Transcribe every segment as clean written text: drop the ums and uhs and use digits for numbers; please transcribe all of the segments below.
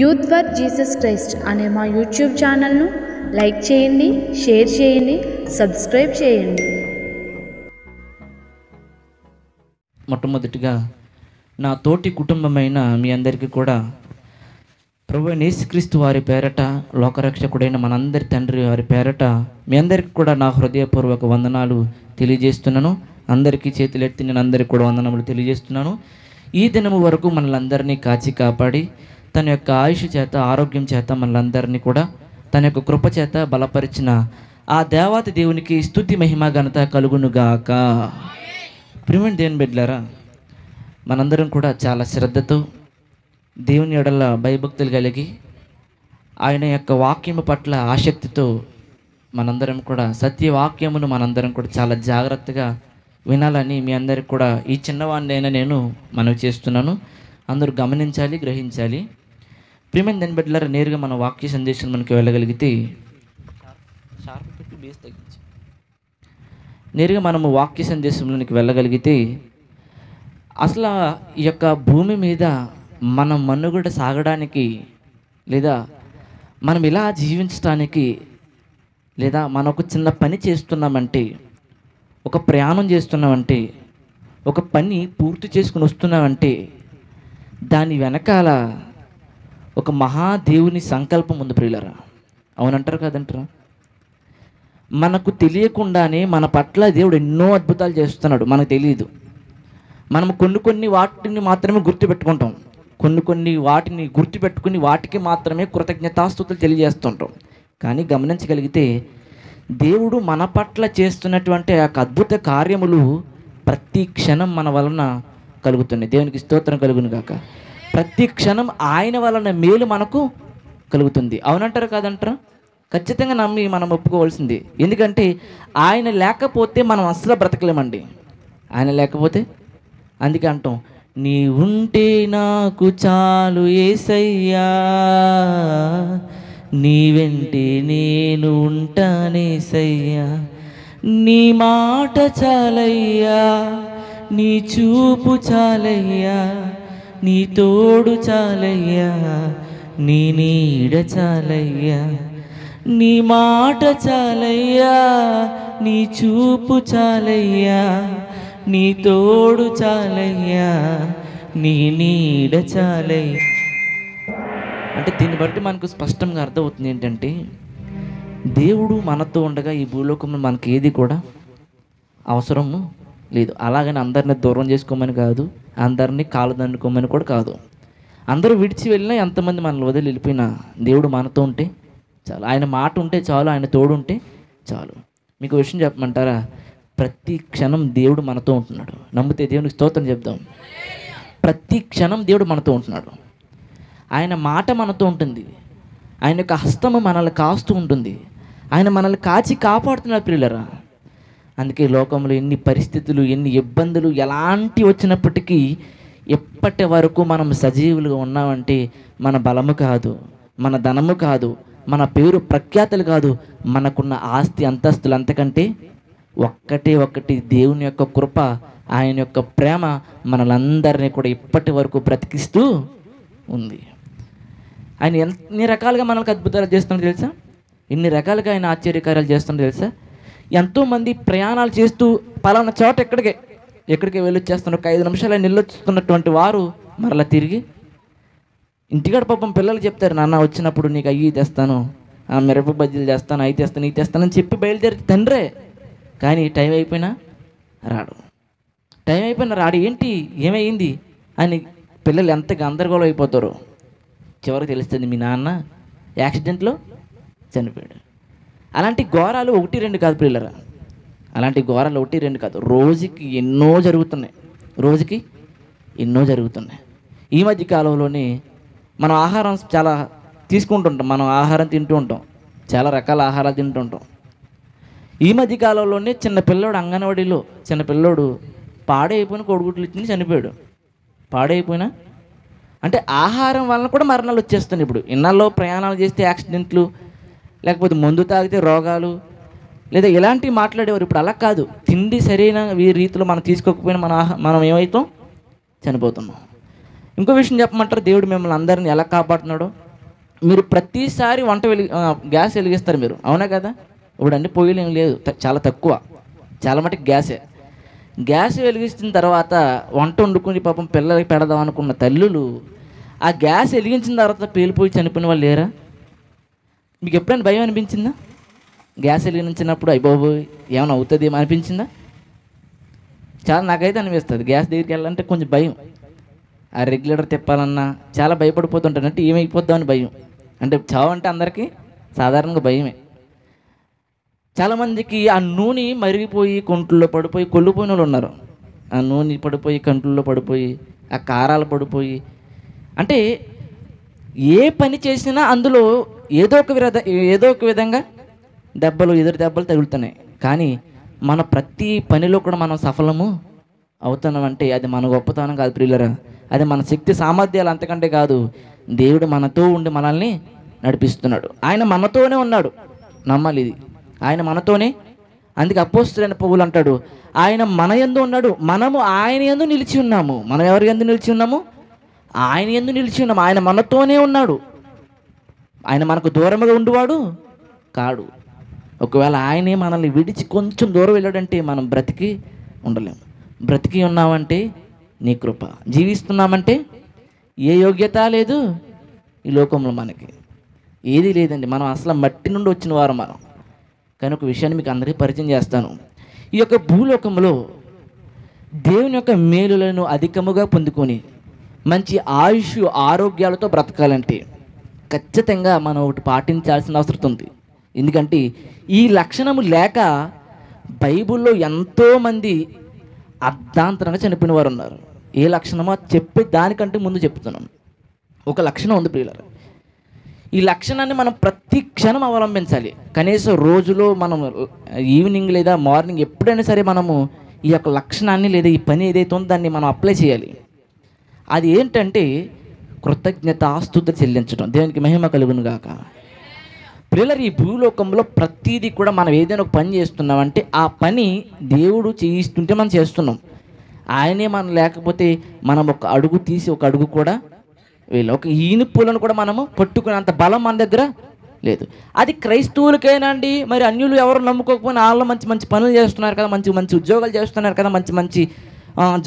Youth with Jesus Christ అనే మా YouTube ఛానల్ను లైక్ చేయండి, షేర్ చేయండి, సబ్స్క్రైబ్ చేయండి. మొట్టమొదటిగా నా తోటి కుటుంబమైన మీ అందరికీ కూడా ప్రభువైన యేసుక్రీస్తు వారి పేరట, లోకరక్షకుడైన మనందరి తండ్రి వారి పేరట మీ అందరికీ కూడా నా హృదయపూర్వక వందనాలు తెలియజేస్తున్నాను. అందరికీ చేతులెత్తి నేను అందరికీ కూడా వందనములు తెలియజేస్తున్నాను. ఈ దినము వరకు మనలందరినీ కాచి కాపాడి తన యొక్క ఆయుష్ చేత, ఆరోగ్యం చేత మనలందరినీ కూడా తన యొక్క కృప చేత బలపరిచిన ఆ దేవాతి దేవునికి స్తుతి, మహిమ, ఘనత కలుగునుగాక. ప్రియమైన దేవుని బిడ్డలారా, మనందరం కూడా చాలా శ్రద్ధతో దేవుని యెడల భయభక్తులు కలిగి ఆయన యొక్క వాక్యము పట్ల ఆసక్తితో మనందరం కూడా సత్యవాక్యమును మనందరం కూడా చాలా జాగ్రత్తగా వినాలని మీ అందరికి కూడా ఈ చిన్నవాడినైనా నేను మనవి చేస్తున్నాను. అందరూ గమనించాలి, గ్రహించాలి. ప్రియమైన దాన్ని బట్టి నేరుగా మన వాక్య సందేశం మనకి వెళ్ళగలిగితే, నేరుగా మనము వాక్య సందేశంలోనికి వెళ్ళగలిగితే అసలు ఈ యొక్క భూమి మీద మన మనుగడ సాగడానికి, లేదా మనం ఇలా జీవించడానికి, లేదా మనం ఒక చిన్న పని చేస్తున్నామంటే, ఒక ప్రయాణం చేస్తున్నామంటే, ఒక పని పూర్తి చేసుకుని వస్తున్నామంటే దాని వెనకాల ఒక మహాదేవుని సంకల్పం ఉంది ప్రియులారా. అవునంటారు కాదంటారా? మనకు తెలియకుండానే మన పట్ల దేవుడు ఎన్నో అద్భుతాలు చేస్తున్నాడు, మనకు తెలియదు. మనం కొన్ని వాటిని మాత్రమే గుర్తుపెట్టుకుంటాం, కొన్ని వాటిని గుర్తుపెట్టుకుని వాటికి మాత్రమే కృతజ్ఞతాస్తుతులు తెలియజేస్తుంటాం. కానీ గమనించగలిగితే దేవుడు మన పట్ల చేస్తున్నటువంటి ఆ అద్భుత కార్యములు ప్రతి క్షణం మన వలన కలుగుతున్నాయి. దేవునికి స్తోత్రం కలుగును గాక. ప్రతి క్షణం ఆయన వలన మేలు మనకు కలుగుతుంది. అవునంటారు కాదంటారు? ఖచ్చితంగా నమ్మి మనం ఒప్పుకోవాల్సింది. ఎందుకంటే ఆయన లేకపోతే మనం అస్సలు బ్రతకలేమండి. ఆయన లేకపోతే అందుకే అంటాం, నీ ఉంటే నాకు చాలు యేసయ్యా, నీ వెంటే నేను ఉంటానేసయ్యా, నీ మాట చాలయ్యా, నీ చూపు చాలయ్యా, నీ తోడు చాలయ్యా, నీ నీడ చాలయ్యా, నీ మాట చాలయ్యా, నీ చూపు చాలయ్యా, నీ తోడు చాలయ్యా, నీ నీడ చాలయ్యా. అంటే దీన్ని బట్టి మనకు స్పష్టంగా అర్థమవుతుంది ఏంటంటే, దేవుడు మనతో ఉండగా ఈ భూలోకంలో మనకి ఏది కూడా అవసరము లేదు. అలాగని అందరినీ దూరం చేసుకోమని కాదు, అందరినీ కాలు దండుకోమని కూడా కాదు. అందరూ విడిచి వెళ్ళినా, ఎంతమంది మనల్ని వదిలి వెళ్ళిపోయినా దేవుడు మనతో ఉంటే చాలు, ఆయన మాట ఉంటే చాలు, ఆయన తోడు ఉంటే చాలు. మీకు విషయం చెప్పమంటారా? ప్రతి క్షణం దేవుడు మనతో ఉంటున్నాడు. నమ్మితే దేవునికి స్తోత్రం చెప్దాం. ప్రతి క్షణం దేవుడు మనతో ఉంటున్నాడు. ఆయన మాట మనతో ఉంటుంది, ఆయన యొక్క హస్తము మనల్ని కాస్తూ ఉంటుంది, ఆయన మనల్ని కాచి కాపాడుతున్నాడు ప్రియులారా. అందుకే లోకంలో ఎన్ని పరిస్థితులు, ఎన్ని ఇబ్బందులు, ఎలాంటి వచ్చినప్పటికీ ఎప్పటి వరకు మనం సజీవులుగా ఉన్నామంటే మన బలము కాదు, మన ధనము కాదు, మన పేరు ప్రఖ్యాతలు కాదు, మనకున్న ఆస్తి అంతస్తులు అంతకంటే ఒక్కటి దేవుని యొక్క కృప, ఆయన యొక్క ప్రేమ మనలందరినీ కూడా ఇప్పటి వరకు బ్రతికిస్తూ ఉంది. ఆయన ఎన్ని రకాలుగా మనకు అద్భుతాలు చేస్తున్నాడు తెలుసా, ఎన్ని రకాలుగా ఆయన ఆశ్చర్యకార్యాలు చేస్తున్నాడు తెలుసా. ఎంతోమంది ప్రయాణాలు చేస్తూ పలానా చోట ఎక్కడికే వెళ్ళొచ్చేస్తున్న ఒక 5 నిమిషాలు నిల్లొచ్చుతున్నటువంటి వారు మరలా తిరిగి ఇంటికాడ పాపం పిల్లలు చెప్తారు, నాన్న వచ్చినప్పుడు నీకు అయ్యి తెస్తాను, మిరప బజ్జీలు చేస్తాను, అవి తెస్తాను, ఇవి తెస్తాను అని చెప్పి బయలుదేరి తండ్రే. కానీ టైం అయిపోయినా రాడు, టైం అయిపోయినా రాడు. ఏంటి ఏమైంది అని పిల్లలు ఎంత గందరగోళం అయిపోతారు. చివరికి తెలుస్తుంది, మీ నాన్న యాక్సిడెంట్లో చనిపోయాడు. అలాంటి ఘోరాలు 1-2 కాదు పిల్లరా, అలాంటి ఘోరాలు 1-2 కాదు, రోజుకి ఎన్నో జరుగుతున్నాయి, రోజుకి ఎన్నో జరుగుతున్నాయి. ఈ మధ్య కాలంలోనే మనం ఆహారం చాలా తీసుకుంటుంటాం, మనం ఆహారం తింటూ ఉంటాం, చాలా రకాల ఆహారాలు తింటూ ఉంటాం. ఈ మధ్య కాలంలోనే చిన్నపిల్లోడు అంగన్వాడీలో చిన్నపిల్లోడు పాడైపోయిన కోడిగుడ్లు ఇచ్చి చనిపోయాడు. పాడైపోయినా అంటే ఆహారం వలన కూడా మరణాలు వచ్చేస్తున్నాయి. ఇప్పుడు ఇన్నాళ్ళు ప్రయాణాలు చేస్తే యాక్సిడెంట్లు, లేకపోతే మందు తాగితే రోగాలు, లేదా ఇలాంటివి మాట్లాడేవారు. ఇప్పుడు అలా కాదు, తిండి సరైన రీతిలో మనం తీసుకోకపోయినా మనం ఏమవుతాం, చనిపోతున్నాం. ఇంకో విషయం చెప్పమంటారు, దేవుడు మిమ్మల్ని అందరిని ఎలా కాపాడుతున్నాడో. మీరు ప్రతిసారి వంట గ్యాస్ వెలిగిస్తారు మీరు, అవునా కదా? ఇప్పుడు అన్ని పొయ్యిలు ఏం లేదు, చాలా తక్కువ, చాలా మటుకు గ్యాసే. గ్యాస్ వెలిగించిన తర్వాత వంట వండుకుని పాపం పిల్లలకి పెడదాం అనుకున్న తల్లులు ఆ గ్యాస్ వెలిగించిన తర్వాత పేలిపోయి చనిపోయిన వాళ్ళు లేరా? మీకు ఎప్పుడైనా భయం అనిపించిందా? గ్యాస్ వెలిగించినప్పుడు అయిపోయి ఏమైనా అవుతుంది ఏమో అనిపించిందా? చాలా నాకైతే అనిపిస్తుంది. గ్యాస్ దగ్గరికి వెళ్ళాలంటే కొంచెం భయం, ఆ రెగ్యులేటర్ తిప్పాలన్నా చాలా భయపడిపోతుంటాను. అంటే ఏమైపోద్దామని భయం. అంటే చావు అంటే అందరికీ సాధారణంగా భయమే. చాలామందికి ఆ నూనె మరిగిపోయి కొంట్లో పడిపోయి కొల్లిపోయిన వాళ్ళు ఉన్నారు. ఆ నూనె పడిపోయి కంట్లో పడిపోయి ఆ కారాలు పడిపోయి, అంటే ఏ పని చేసినా అందులో ఏదో ఒక విధంగా దెబ్బలు, ఎదురు దెబ్బలు తగులుతున్నాయి. కానీ మన ప్రతి పనిలో కూడా మనం సఫలము అవుతున్నామంటే అది మన గొప్పతనం కాదు ప్రియులరా, అది మన శక్తి సామర్థ్యాలు అంతకంటే కాదు. దేవుడు మనతో ఉండి మనల్ని నడిపిస్తున్నాడు. ఆయన మనతోనే ఉన్నాడు, నమ్మాలి ఇది. ఆయన మనతోనే, అందుకే అపోస్తులైన పౌలు అంటాడు ఆయన మన యందు ఉన్నాడు, మనము ఆయన యందు నిలిచి ఉన్నాము. మనం ఎవరి యందు నిలిచి ఉన్నాము? ఆయన యందు నిలిచి ఉన్నాము. ఆయన మనతోనే ఉన్నాడు. ఆయన మనకు దూరంగా ఉండేవాడు కాడు. ఒకవేళ ఆయనే మనల్ని విడిచి కొంచెం దూరం వెళ్ళాడంటే మనం బ్రతికి ఉండలేము. బ్రతికి ఉన్నామంటే నీ కృప, జీవిస్తున్నామంటే ఏ యోగ్యత లేదు ఈ లోకంలో, మనకి ఏది లేదండి. మనం అసలు మట్టి నుండి వచ్చిన వారు మనం. కానీ ఒక విషయాన్ని మీకు అందరికీ పరిచయం చేస్తాను. ఈ యొక్క భూలోకంలో దేవుని యొక్క మేలులను అధికముగా పొందుకొని మంచి ఆయుష్ ఆరోగ్యాలతో బ్రతకాలంటే ఖచ్చితంగా మనం ఒకటి పాటించాల్సిన అవసరం ఉంది. ఎందుకంటే ఈ లక్షణము లేక బైబిల్లో ఎంతోమంది అర్ధాంతరంగా చనిపోయిన వారు ఉన్నారు. ఏ లక్షణమో చెప్పే దానికంటే ముందు చెప్తున్నాను. ఒక లక్షణం ఉంది ప్రియులారా, ఈ లక్షణాన్ని మనం ప్రతి క్షణం అవలంబించాలి. కనీసం రోజులో మనం ఈవినింగ్ లేదా మార్నింగ్ ఎప్పుడైనా సరే మనము ఈ యొక్క లక్షణాన్ని లేదా ఈ పని ఏదైతే ఉందో దాన్ని మనం అప్లై చేయాలి. అది ఏంటంటే కృతజ్ఞతాస్తుత చెల్లించడం. దేవునికి మహిమ కలుగును గాక. ప్రియులారా, ఈ భూలోకంలో ప్రతిదీ కూడా మనం ఏదైనా ఒక పని చేస్తున్నామంటే ఆ పని దేవుడు చేయిస్తుంటే మనం చేస్తున్నాం. ఆయనే మనం లేకపోతే మనం ఒక అడుగు తీసి ఒక అడుగు కూడా వేయాలి. ఒక ఈని పూలను కూడా మనము పట్టుకునేంత బలం మన దగ్గర లేదు. అది క్రైస్తవులకైనా అండి, మరి అన్యులు ఎవరు నమ్ముకోకపోయినా వాళ్ళు మంచి మంచి పనులు చేస్తున్నారు కదా, మంచి మంచి ఉద్యోగాలు చేస్తున్నారు కదా, మంచి మంచి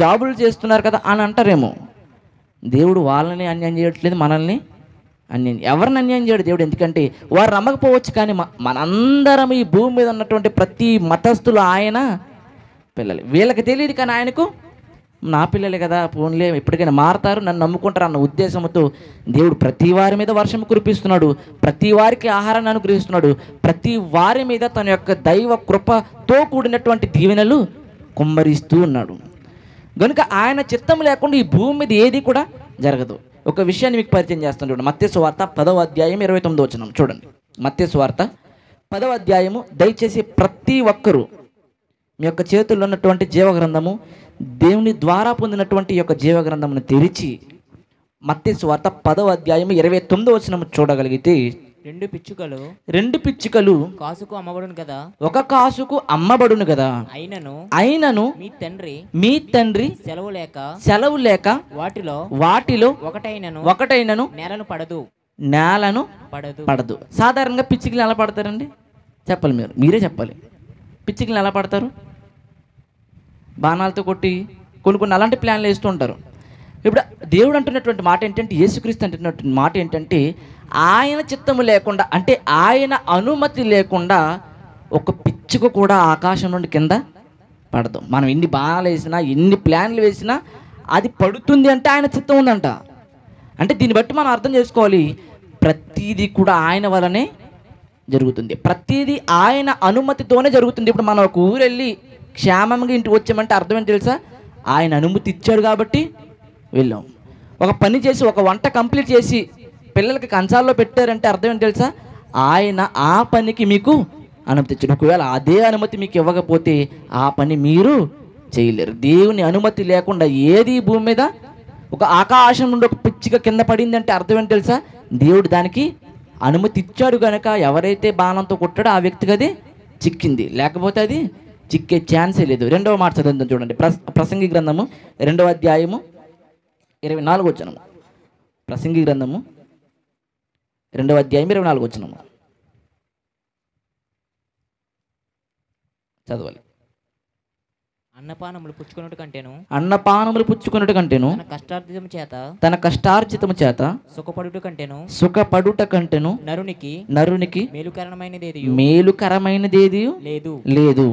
జాబులు చేస్తున్నారు కదా అని అంటారేమో. దేవుడు వాళ్ళని అన్యాయం చేయట్లేదు, మనల్ని అన్యాయం, ఎవరిని అన్యాయం చేయడు దేవుడు. ఎందుకంటే వారు నమ్మకపోవచ్చు, కానీ మనందరం ఈ భూమి మీద ఉన్నటువంటి ప్రతి మతస్థులు ఆయన పిల్లలు. వీళ్ళకి తెలియదు, కానీ ఆయనకు నా పిల్లలే కదా పోన్లే ఎప్పటికైనా మారతారు, నన్ను నమ్ముకుంటారు అన్న ఉద్దేశంతో దేవుడు ప్రతి వారి మీద వర్షం కురిపిస్తున్నాడు, ప్రతి వారికి ఆహారాన్ని అనుగ్రహిస్తున్నాడు, ప్రతి వారి మీద తన యొక్క దైవ కృపతో కూడినటువంటి దీవెనలు కుమ్మరిస్తూ ఉన్నాడు. కనుక ఆయన చిత్తం లేకుండా ఈ భూమి మీద ఏది కూడా జరగదు. ఒక విషయాన్ని మీకు పరిచయం చేస్తాను చూడండి. మత్తయి సువార్త 10వ అధ్యాయం 29వ వచనం చూడండి. మత్తయి సువార్త 10వ అధ్యాయము. దయచేసి ప్రతి ఒక్కరూ మీ యొక్క చేతుల్లో ఉన్నటువంటి జీవగ్రంథము, దేవుని ద్వారా పొందినటువంటి యొక్క జీవగ్రంథమును తెరిచి మత్తయి సువార్త 10వ అధ్యాయం 29వ వచనం చూడగలిగితే, రెండు పిచ్చుకలు కాసుకు అమ్మబడును కదా, ఒక కాసుకు అమ్మబడును కదా, అయినను మీ తండ్రి సెలవు లేక వాటిలో ఒకటైనను నేలను పడదు. సాధారణంగా పిచ్చుకలు ఎలా పడతారండి? చెప్పాలి, మీరే చెప్పాలి. పిచ్చుకలు ఎలా పడతారు? బాణాలతో కొట్టి కొన్ని అలాంటి ప్లాన్లు వేస్తూ ఉంటారు. ఇప్పుడు దేవుడు అంటున్నటువంటి మాట ఏంటంటే, యేసుక్రీస్తు అంటున్నటువంటి మాట ఏంటంటే, ఆయన చిత్తము లేకుండా, అంటే ఆయన అనుమతి లేకుండా ఒక పిచ్చుక కూడా ఆకాశం నుండి కింద పడదు. మనం ఎన్ని బాణాలు వేసినా ఎన్ని ప్లాన్లు వేసినా అది పడుతుంది అంటే ఆయన చిత్తం ఉందంట. అంటే దీన్ని బట్టి మనం అర్థం చేసుకోవాలి, ప్రతీది కూడా ఆయన వలనే జరుగుతుంది, ప్రతీది ఆయన అనుమతితోనే జరుగుతుంది. ఇప్పుడు మనం ఒక ఊరు వెళ్ళి క్షేమంగా ఇంటికి వచ్చామంటే అర్థం ఏంటి తెలుసా? ఆయన అనుమతి ఇచ్చాడు కాబట్టి వెళ్ళాం. ఒక పని చేసి ఒక వంట కంప్లీట్ చేసి పిల్లలకి కంచాల్లో పెట్టారంటే అర్థం ఏంటి తెలుసా? ఆయన ఆ పనికి మీకు అనుమతి ఇచ్చాడు. ఒకవేళ అదే అనుమతి మీకు ఇవ్వకపోతే ఆ పని మీరు చేయలేరు. దేవుని అనుమతి లేకుండా ఏది భూమి మీద, ఒక ఆకాశం నుండి ఒక పిచ్చిక కింద పడింది అంటే అర్థం ఏంటి తెలుసా? దేవుడు దానికి అనుమతి ఇచ్చాడు కనుక ఎవరైతే బాణంతో కొట్టాడో ఆ వ్యక్తికి అది చిక్కింది, లేకపోతే అది చిక్కే ఛాన్సే లేదు. రెండవ మాట చదువుతాం చూడండి. ప్రసంగి గ్రంథము 2వ అధ్యాయము 24వ వచనం, ప్రసంగి గ్రంథము 2వ అధ్యాయం 24వ వచనం చదవాలి. అన్నపానములు పుచ్చుకొనుట కంటేను తన కష్టార్జితము చేత సుఖపడుట కంటేను నరునికి మేలుకరమైనదేది లేదు.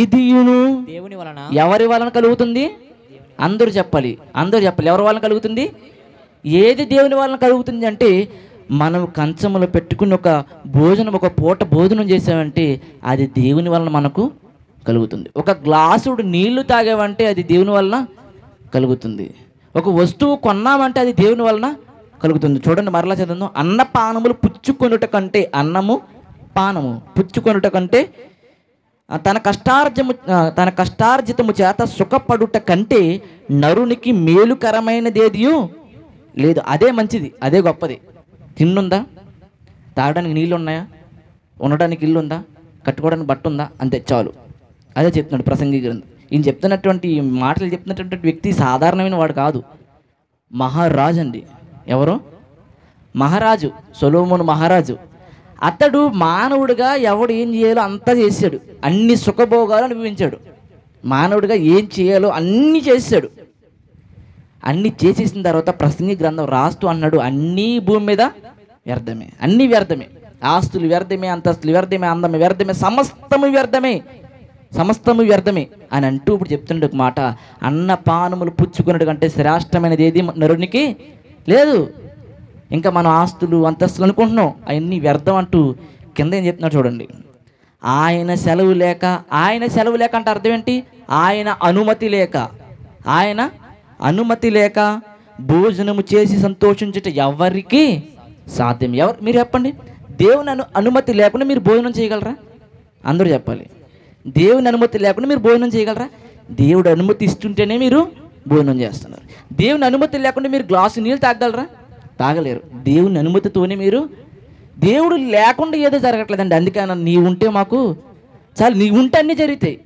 ఇదియును దేవుని వలన. ఎవరి వలన కలుగుతుంది? అందరూ చెప్పాలి. ఎవరి వలన కలుగుతుంది? ఏది దేవుని వలన కలుగుతుంది అంటే, మనం కంచములో పెట్టుకుని ఒక భోజనం, ఒక పూట భోజనం చేసామంటే అది దేవుని వలన మనకు కలుగుతుంది. ఒక గ్లాసుడు నీళ్లు తాగామంటే అది దేవుని వలన కలుగుతుంది. ఒక వస్తువు కొన్నామంటే అది దేవుని వలన కలుగుతుంది. చూడండి, మరలా చదువు. అన్నపానములు పుచ్చుకొనుట కంటే, అన్నము పానము పుచ్చుకొనుట కంటే, తన కష్టార్జితము చేత సుఖపడుట కంటే నరునికి మేలుకరమైనదేదియూ లేదు. అదే మంచిది, అదే గొప్పది. తిన్నుందా? తాగడానికి నీళ్ళు ఉన్నాయా? ఉండడానికి ఇల్లు ఉందా? కట్టుకోవడానికి బట్ట ఉందా? అంతే, చాలు. అదే చెప్తున్నాడు ప్రసంగి గ్రంథం. ఈయన చెప్తున్నటువంటి మాటలు చెప్తున్నటువంటి వ్యక్తి సాధారణమైన వాడు కాదు, మహారాజు అండి. ఎవరు? మహారాజు, సొలొమోను మహారాజు. అతడు మానవుడిగా ఎవడు ఏం చేయాలో అంతా చేశాడు. అన్ని సుఖభోగాలు అనుభవించాడు. మానవుడిగా ఏం చేయాలో అన్నీ చేశాడు. అన్నీ చేసేసిన తర్వాత ప్రసంగి గ్రంథం రాస్తూ అన్నాడు, అన్నీ భూమి మీద వ్యర్థమే, అన్నీ వ్యర్థమే. ఆస్తులు వ్యర్థమే, అంతస్తులు వ్యర్థమే, అందమే వ్యర్థమే, సమస్తము వ్యర్థమే అని అంటూ ఇప్పుడు చెప్తుండే ఒక మాట, అన్నపానములు పుచ్చుకున్నట్టు కంటే శ్రేష్టమైనది ఏది నరునికి లేదు. ఇంకా మనం ఆస్తులు అంతస్తులు అనుకుంటున్నాం, అవన్నీ వ్యర్థం అంటూ కింద ఏం చెప్తున్నా చూడండి. ఆయన సెలవు లేక అంటే అర్థం ఏంటి? ఆయన అనుమతి లేక భోజనము చేసి సంతోషించట ఎవరికి సాధ్యం? ఎవరు? మీరు చెప్పండి. దేవుని అనుమతి లేకుండా మీరు భోజనం చేయగలరా? అందరూ చెప్పాలి. దేవుని అనుమతి లేకుండా మీరు భోజనం చేయగలరా? దేవుడు అనుమతి ఇస్తుంటేనే మీరు భోజనం చేస్తున్నారు. దేవుని అనుమతి లేకుండా మీరు గ్లాసు నీళ్ళు తాగలరా? తాగలేరు. దేవుని అనుమతితోనే మీరు, దేవుడు లేకుండా ఏదో జరగట్లేదండి. అందుకని నీవుంటే మాకు చాలు, నీవుంటే అన్నీ జరుగుతాయి.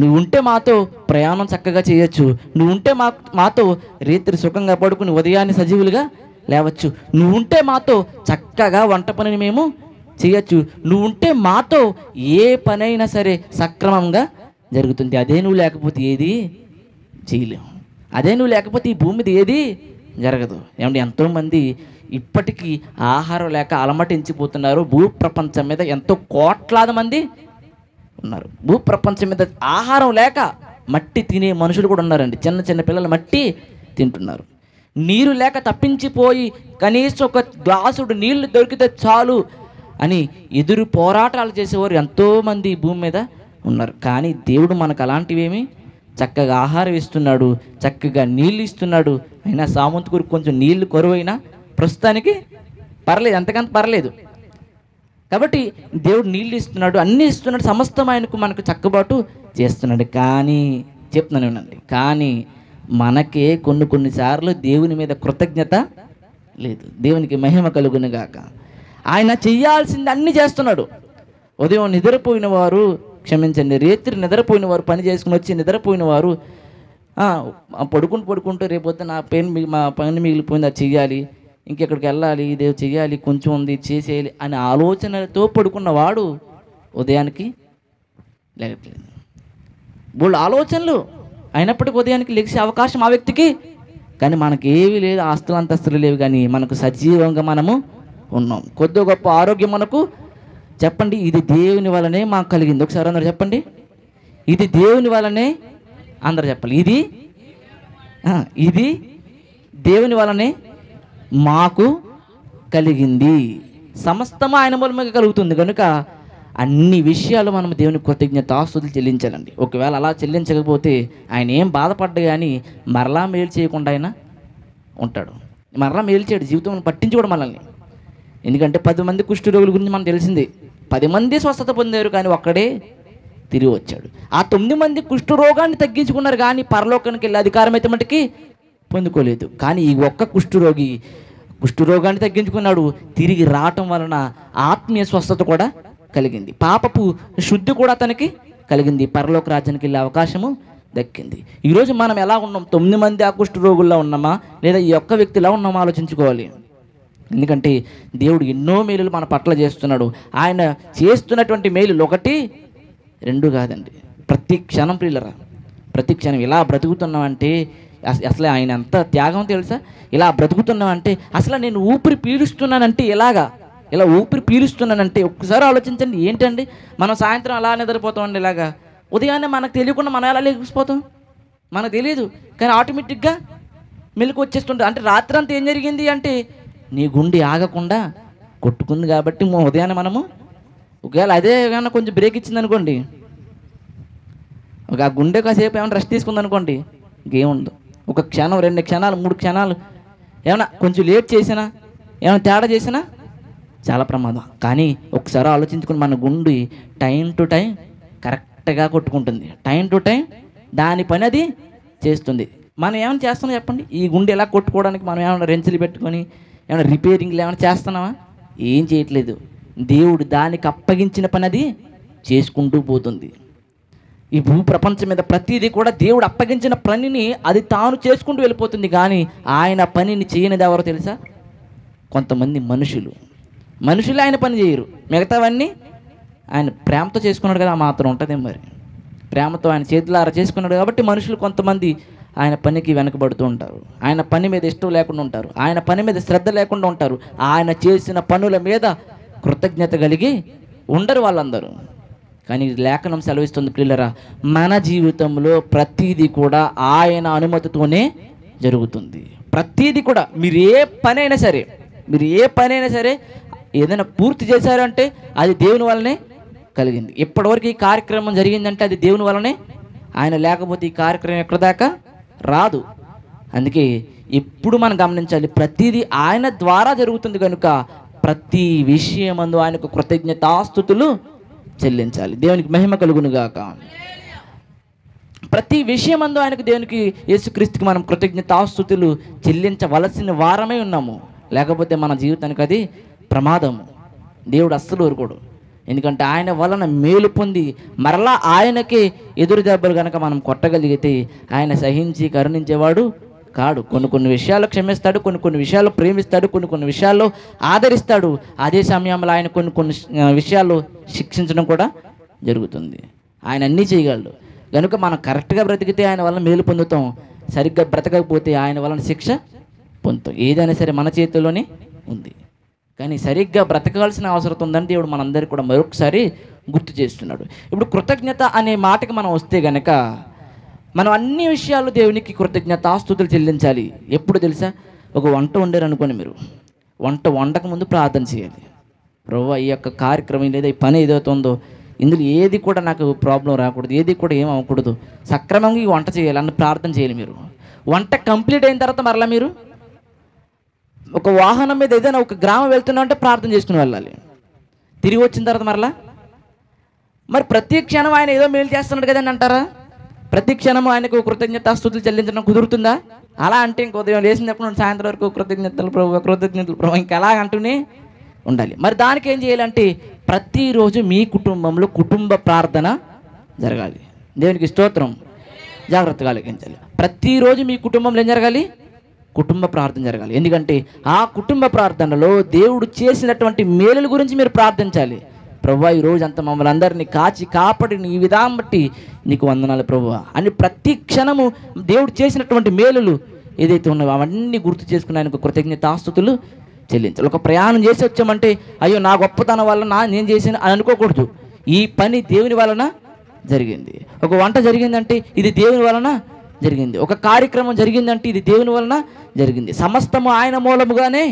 నువ్వుంటే మాతో ప్రయాణం చక్కగా చేయొచ్చు. నువ్వుంటే మాతో రేత్రి సుఖంగా పడుకుని ఉదయాన్ని సజీవులుగా లేవచ్చు. నువ్వుంటే మాతో చక్కగా వంట పనిని మేము చేయొచ్చు. నువ్వుంటే మాతో ఏ పనైనా సరే సక్రమంగా జరుగుతుంది. అదే నువ్వు లేకపోతే ఏది చేయలేము. అదే నువ్వు లేకపోతే ఈ భూమి మీద ఏది జరగదు. ఏమంటే ఎంతోమంది ఇప్పటికీ ఆహారం లేక అలమటించిపోతున్నారు. భూప్రపంచం మీద ఎంతో కోట్లాది మంది ఉన్నారు. భూప్రపంచం మీద ఆహారం లేక మట్టి తినే మనుషులు కూడా ఉన్నారండి. చిన్న చిన్న పిల్లలు మట్టి తింటున్నారు. నీరు లేక తప్పించిపోయి కనీసం ఒక గ్లాసుడు నీళ్లు దొరికితే చాలు అని ఎదురు పోరాటాలు చేసేవారు ఎంతోమంది భూమి మీద ఉన్నారు. కానీ దేవుడు మనకు అలాంటివేమి, చక్కగా ఆహారం ఇస్తున్నాడు, చక్కగా నీళ్ళు ఇస్తున్నాడు. అయినా సామంతకూరు కొంచెం నీళ్లు కొరువైనా ప్రస్తుతానికి పర్లేదు, అంతకంత పర్లేదు. కాబట్టి దేవుడు నీళ్ళు ఇస్తున్నాడు, అన్నీ ఇస్తున్నాడు, సమస్తం ఆయనకు మనకు చక్కబాటు చేస్తున్నాడు. కానీ చెప్తున్నానండి, కానీ మనకే కొన్నిసార్లు దేవుని మీద కృతజ్ఞత లేదు. దేవునికి మహిమ కలుగును గాక. ఆయన చేయాల్సింది అన్నీ చేస్తున్నాడు. ఉదయం నిద్రపోయిన వారు, క్షమించండి, రేత్రి నిద్రపోయిన వారు, పని చేసుకుని వచ్చి నిద్రపోయిన వారు పడుకుంటూ రేపొద్దు మా పని మిగిలిపోయింది, అది చెయ్యాలి, ఇంకెక్కడికి వెళ్ళాలి, ఇదే చెయ్యాలి, కొంచెం ఉంది చేసేయాలి అనే ఆలోచనలతో పడుకున్నవాడు ఉదయానికి లేగట్లేదు. బోళ్ళు ఆలోచనలు అయినప్పటికీ ఉదయానికి లెగిసే అవకాశం ఆ వ్యక్తికి. కానీ మనకు ఏవి లేదు, ఆస్తులు అంతస్తులు లేవు, కానీ మనకు సజీవంగా మనము ఉన్నాం. కొద్ది గొప్ప ఆరోగ్యం మనకు, చెప్పండి, ఇది దేవుని వలనే మాకు కలిగింది. ఒకసారి అందరూ చెప్పండి, ఇది దేవుని వలనే. అందరూ చెప్పాలి, ఇది దేవుని వలనే మాకు కలిగింది. సమస్తము ఆయన మూలంగా కలుగుతుంది కనుక అన్ని విషయాలు మనం దేవునికి కృతజ్ఞతాస్తుతులు చెల్లించాలండి. ఒకవేళ అలా చెల్లించకపోతే ఆయన ఏం బాధపడ్డా కానీ మరలా మేలు చేయకుండా ఆయన ఉంటాడు. మరలా మేలు చేయడు, జీవితం పట్టించుకోడు మనల్ని. ఎందుకంటే 10 మంది కుష్ఠరోగుల గురించి మనం తెలిసింది, 10 మంది స్వస్థత పొందారు కానీ ఒక్కడే తిరిగి వచ్చాడు. ఆ 9 మంది కుష్ఠరోగాన్ని తగ్గించుకున్నారు కానీ పరలోకానికి వెళ్ళే అధికారం అయితే మటుకి పొందుకోలేదు. కానీ ఈ ఒక్క కుష్ఠరోగి కుష్ఠరోగాన్ని తగ్గించుకున్నాడు. తిరిగి రావటం వలన ఆత్మీయ స్వస్థత కూడా కలిగింది, పాపపు శుద్ధి కూడా అతనికి కలిగింది, పరలోక రాజ్యానికి వెళ్ళే అవకాశము దక్కింది. ఈరోజు మనం ఎలా ఉన్నాం? 9 మంది ఆకుష్ఠ రోగుల్లో ఉన్నామా లేదా ఈ ఒక్క వ్యక్తిలా ఉన్నామా ఆలోచించుకోవాలి. ఎందుకంటే దేవుడు ఎన్నో మేలులు మన పట్ల చేస్తున్నాడు. ఆయన చేస్తున్నటువంటి మేలులు 1, 2 కాదండి, ప్రతి క్షణం ప్రియులరా, ప్రతి క్షణం. ఇలా బ్రతుకుతున్నామంటే అసలు ఆయన ఎంత త్యాగం తెలుసా. ఇలా బ్రతుకుతున్నామంటే అసలు నేను ఊపిరి పీలుస్తున్నానంటే ఎలాగా, ఇలా ఊపిరి పీలుస్తున్నానంటే ఒక్కసారి ఆలోచించండి. ఏంటండి మనం సాయంత్రం అలా నిద్రపోతామండి, ఇలాగా ఉదయాన్నే మనకు తెలియకుండా మనం ఎలా లేకపోతాం, మనకు తెలియదు కానీ ఆటోమేటిక్గా మెలకు వచ్చేస్తుంటుంది. అంటే రాత్రి అంతా ఏం జరిగింది అంటే నీ గుండె ఆగకుండా కొట్టుకుంది కాబట్టి ఉదయాన్నే మనము, ఒకవేళ అదే ఏమైనా కొంచెం బ్రేక్ ఇచ్చింది అనుకోండి, ఒక గుండె కాసేపు ఏమైనా రెస్ట్ తీసుకుంది అనుకోండి, ఇంకేముండదు. 1 క్షణం, 2 క్షణాలు, 3 క్షణాలు ఏమైనా కొంచెం లేట్ చేసినా ఏమైనా తేడా చేసినా చాలా ప్రమాదం. కానీ ఒకసారి ఆలోచించుకుని మన గుండె టైం టు టైం కరెక్ట్గా కొట్టుకుంటుంది, టైం టు టైం దాని పని అది చేస్తుంది. మనం ఏమైనా చేస్తున్నాం చెప్పండి? ఈ గుండె ఎలా కొట్టుకోవడానికి మనం ఏమైనా రెంచులు పెట్టుకొని ఏమైనా రిపేరింగ్లు ఏమైనా చేస్తున్నామా? ఏం చేయట్లేదు. దేవుడు దానికి అప్పగించిన పని అది చేసుకుంటూ పోతుంది. ఈ భూ ప్రపంచం మీద ప్రతిదీ కూడా దేవుడు అప్పగించిన పనిని అది తాను చేసుకుంటూ వెళ్ళిపోతుంది. కానీ ఆయన పనిని చేయనిది ఎవరో తెలుసా? కొంతమంది మనుషులు. మనుషులు ఆయన పని చేయరు, మిగతావన్నీ ఆయన ప్రేమతో చేసుకున్నాడు కదా, మాత్రం ఉంటుంది. మరి ప్రేమతో ఆయన చేతులారా చేసుకున్నాడు కాబట్టి మనుషులు కొంతమంది ఆయన పనికి వెనకబడుతూ ఉంటారు, ఆయన పని మీద ఇష్టం లేకుండా ఉంటారు, ఆయన పని మీద శ్రద్ధ లేకుండా ఉంటారు, ఆయన చేసిన పనుల మీద కృతజ్ఞత కలిగి ఉండరు వాళ్ళందరూ. కానీ లేఖనం సెలవిస్తుంది ప్రియులరా, మన జీవితంలో ప్రతీది కూడా ఆయన అనుమతితోనే జరుగుతుంది. ప్రతీది కూడా మీరు ఏ పనైనా సరే, ఏదైనా పూర్తి చేశారంటే అది దేవుని వల్లనే కలిగింది. ఇప్పటివరకు ఈ కార్యక్రమం జరిగిందంటే అది దేవుని వల్లనే, ఆయన లేకపోతే ఈ కార్యక్రమం ఎక్కడ దాకా రాదు. అందుకే ఎప్పుడు మనం గమనించాలి, ప్రతీది ఆయన ద్వారా జరుగుతుంది కనుక ప్రతి విషయమందు ఆయనకు కృతజ్ఞతాస్తుతులు చెల్లించాలి. దేవునికి మహిమ కలుగునుగాక. ప్రతి విషయమందు ఆయనకు, దేవునికి, యేసుక్రీస్తుకి మనం కృతజ్ఞతాస్తుతులు చెల్లించవలసిన వారమే ఉన్నాము. లేకపోతే మన జీవితానికి అది ప్రమాదము. దేవుడు అస్సలు ఊరుకోడు. ఎందుకంటే ఆయన వలన మేలు పొంది మరలా ఆయనకే ఎదురు దెబ్బలు కనుక మనం కొట్టగలిగితే ఆయన సహించి కరుణించేవాడు కాడు. కొన్ని విషయాలు క్షమిస్తాడు, కొన్ని విషయాలు ప్రేమిస్తాడు, కొన్ని విషయాల్లో ఆదరిస్తాడు. అదే సమయంలో ఆయన కొన్ని విషయాలు శిక్షించడం కూడా జరుగుతుంది. ఆయన అన్నీ చేయగలడు కనుక మనం కరెక్ట్గా బ్రతికితే ఆయన వలన మేలు పొందుతాం, సరిగ్గా బ్రతకకపోతే ఆయన వలన శిక్ష పొందుతాం. ఏదైనా సరే మన చేతిలోనే ఉంది. కానీ సరిగ్గా బ్రతకాల్సిన అవసరం ఉందని దేవుడు మనందరికీ కూడా మరొకసారి గుర్తు చేస్తున్నాడు. ఇప్పుడు కృతజ్ఞత అనే మాటకి మనం వస్తే గనక మనం అన్ని విషయాలు దేవునికి కృతజ్ఞతాస్తుతులు చెల్లించాలి. ఎప్పుడు తెలుసా? ఒక వంట వండారు అనుకోండి, మీరు వంట వండకముందు ప్రార్థన చేయాలి. ప్రభువా, ఈ యొక్క కార్యక్రమం లేదా ఈ పని ఏదవుతుందో ఇందులో ఏది కూడా నాకు ప్రాబ్లం రాకూడదు, ఏది కూడా ఏం అవ్వకూడదు, సక్రమంగా ఈ వంట చేయాలి అని ప్రార్థన చేయాలి. మీరు వంట కంప్లీట్ అయిన తర్వాత మరలా మీరు ఒక వాహనం మీద ఏదైనా ఒక గ్రామం వెళ్తున్నామంటే ప్రార్థన చేసుకుని వెళ్ళాలి. తిరిగి వచ్చిన తర్వాత మరలా మరి ప్రతి క్షణం ఆయన ఏదో మేలు చేస్తున్నాడు కదండి అంటారా? ప్రతి క్షణము ఆయనకు కృతజ్ఞతాస్తుతులు చెల్లించడం కుదురుతుందా? అలా అంటే ఇంక ఉదయం లేచినప్పుడు సాయంత్రం వరకు కృతజ్ఞతలు ప్రభు, కృతజ్ఞతలు ప్రభు, ఇంకా అలా అంటూనే ఉండాలి. మరి దానికి ఏం చేయాలంటే ప్రతిరోజు మీ కుటుంబంలో కుటుంబ ప్రార్థన జరగాలి. దేవునికి స్తోత్రం. జాగ్రత్తగా ఆలోచించాలి. ప్రతిరోజు మీ కుటుంబంలో ఏం జరగాలి? కుటుంబ ప్రార్థన జరగాలి. ఎందుకంటే ఆ కుటుంబ ప్రార్థనలో దేవుడు చేసినటువంటి మేలుల గురించి మీరు ప్రార్థించాలి. ప్రభువా, ఈ రోజు అంతా మమ్మల్ని అందరినీ కాచి కాపాడి నీ విధానం బట్టి నీకు వందనాలు ప్రభువా అని ప్రతి క్షణము దేవుడు చేసినటువంటి మేలులు ఏదైతే ఉన్నాయో అవన్నీ గుర్తు చేసుకుని ఆయనకు కృతజ్ఞతాస్తుతులు చెల్లించాలి. ఒక ప్రయాణం చేసి వచ్చామంటే అయ్యో నా గొప్పతనం వలన నేను చేసిన అని అనుకోకూడదు. ఈ పని దేవుని వలన జరిగింది. ఒక వంట జరిగిందంటే ఇది దేవుని వలన జరిగింది. ఒక కార్యక్రమం జరిగిందంటే ఇది దేవుని వలన జరిగింది. సమస్తము ఆయన మూలముగానే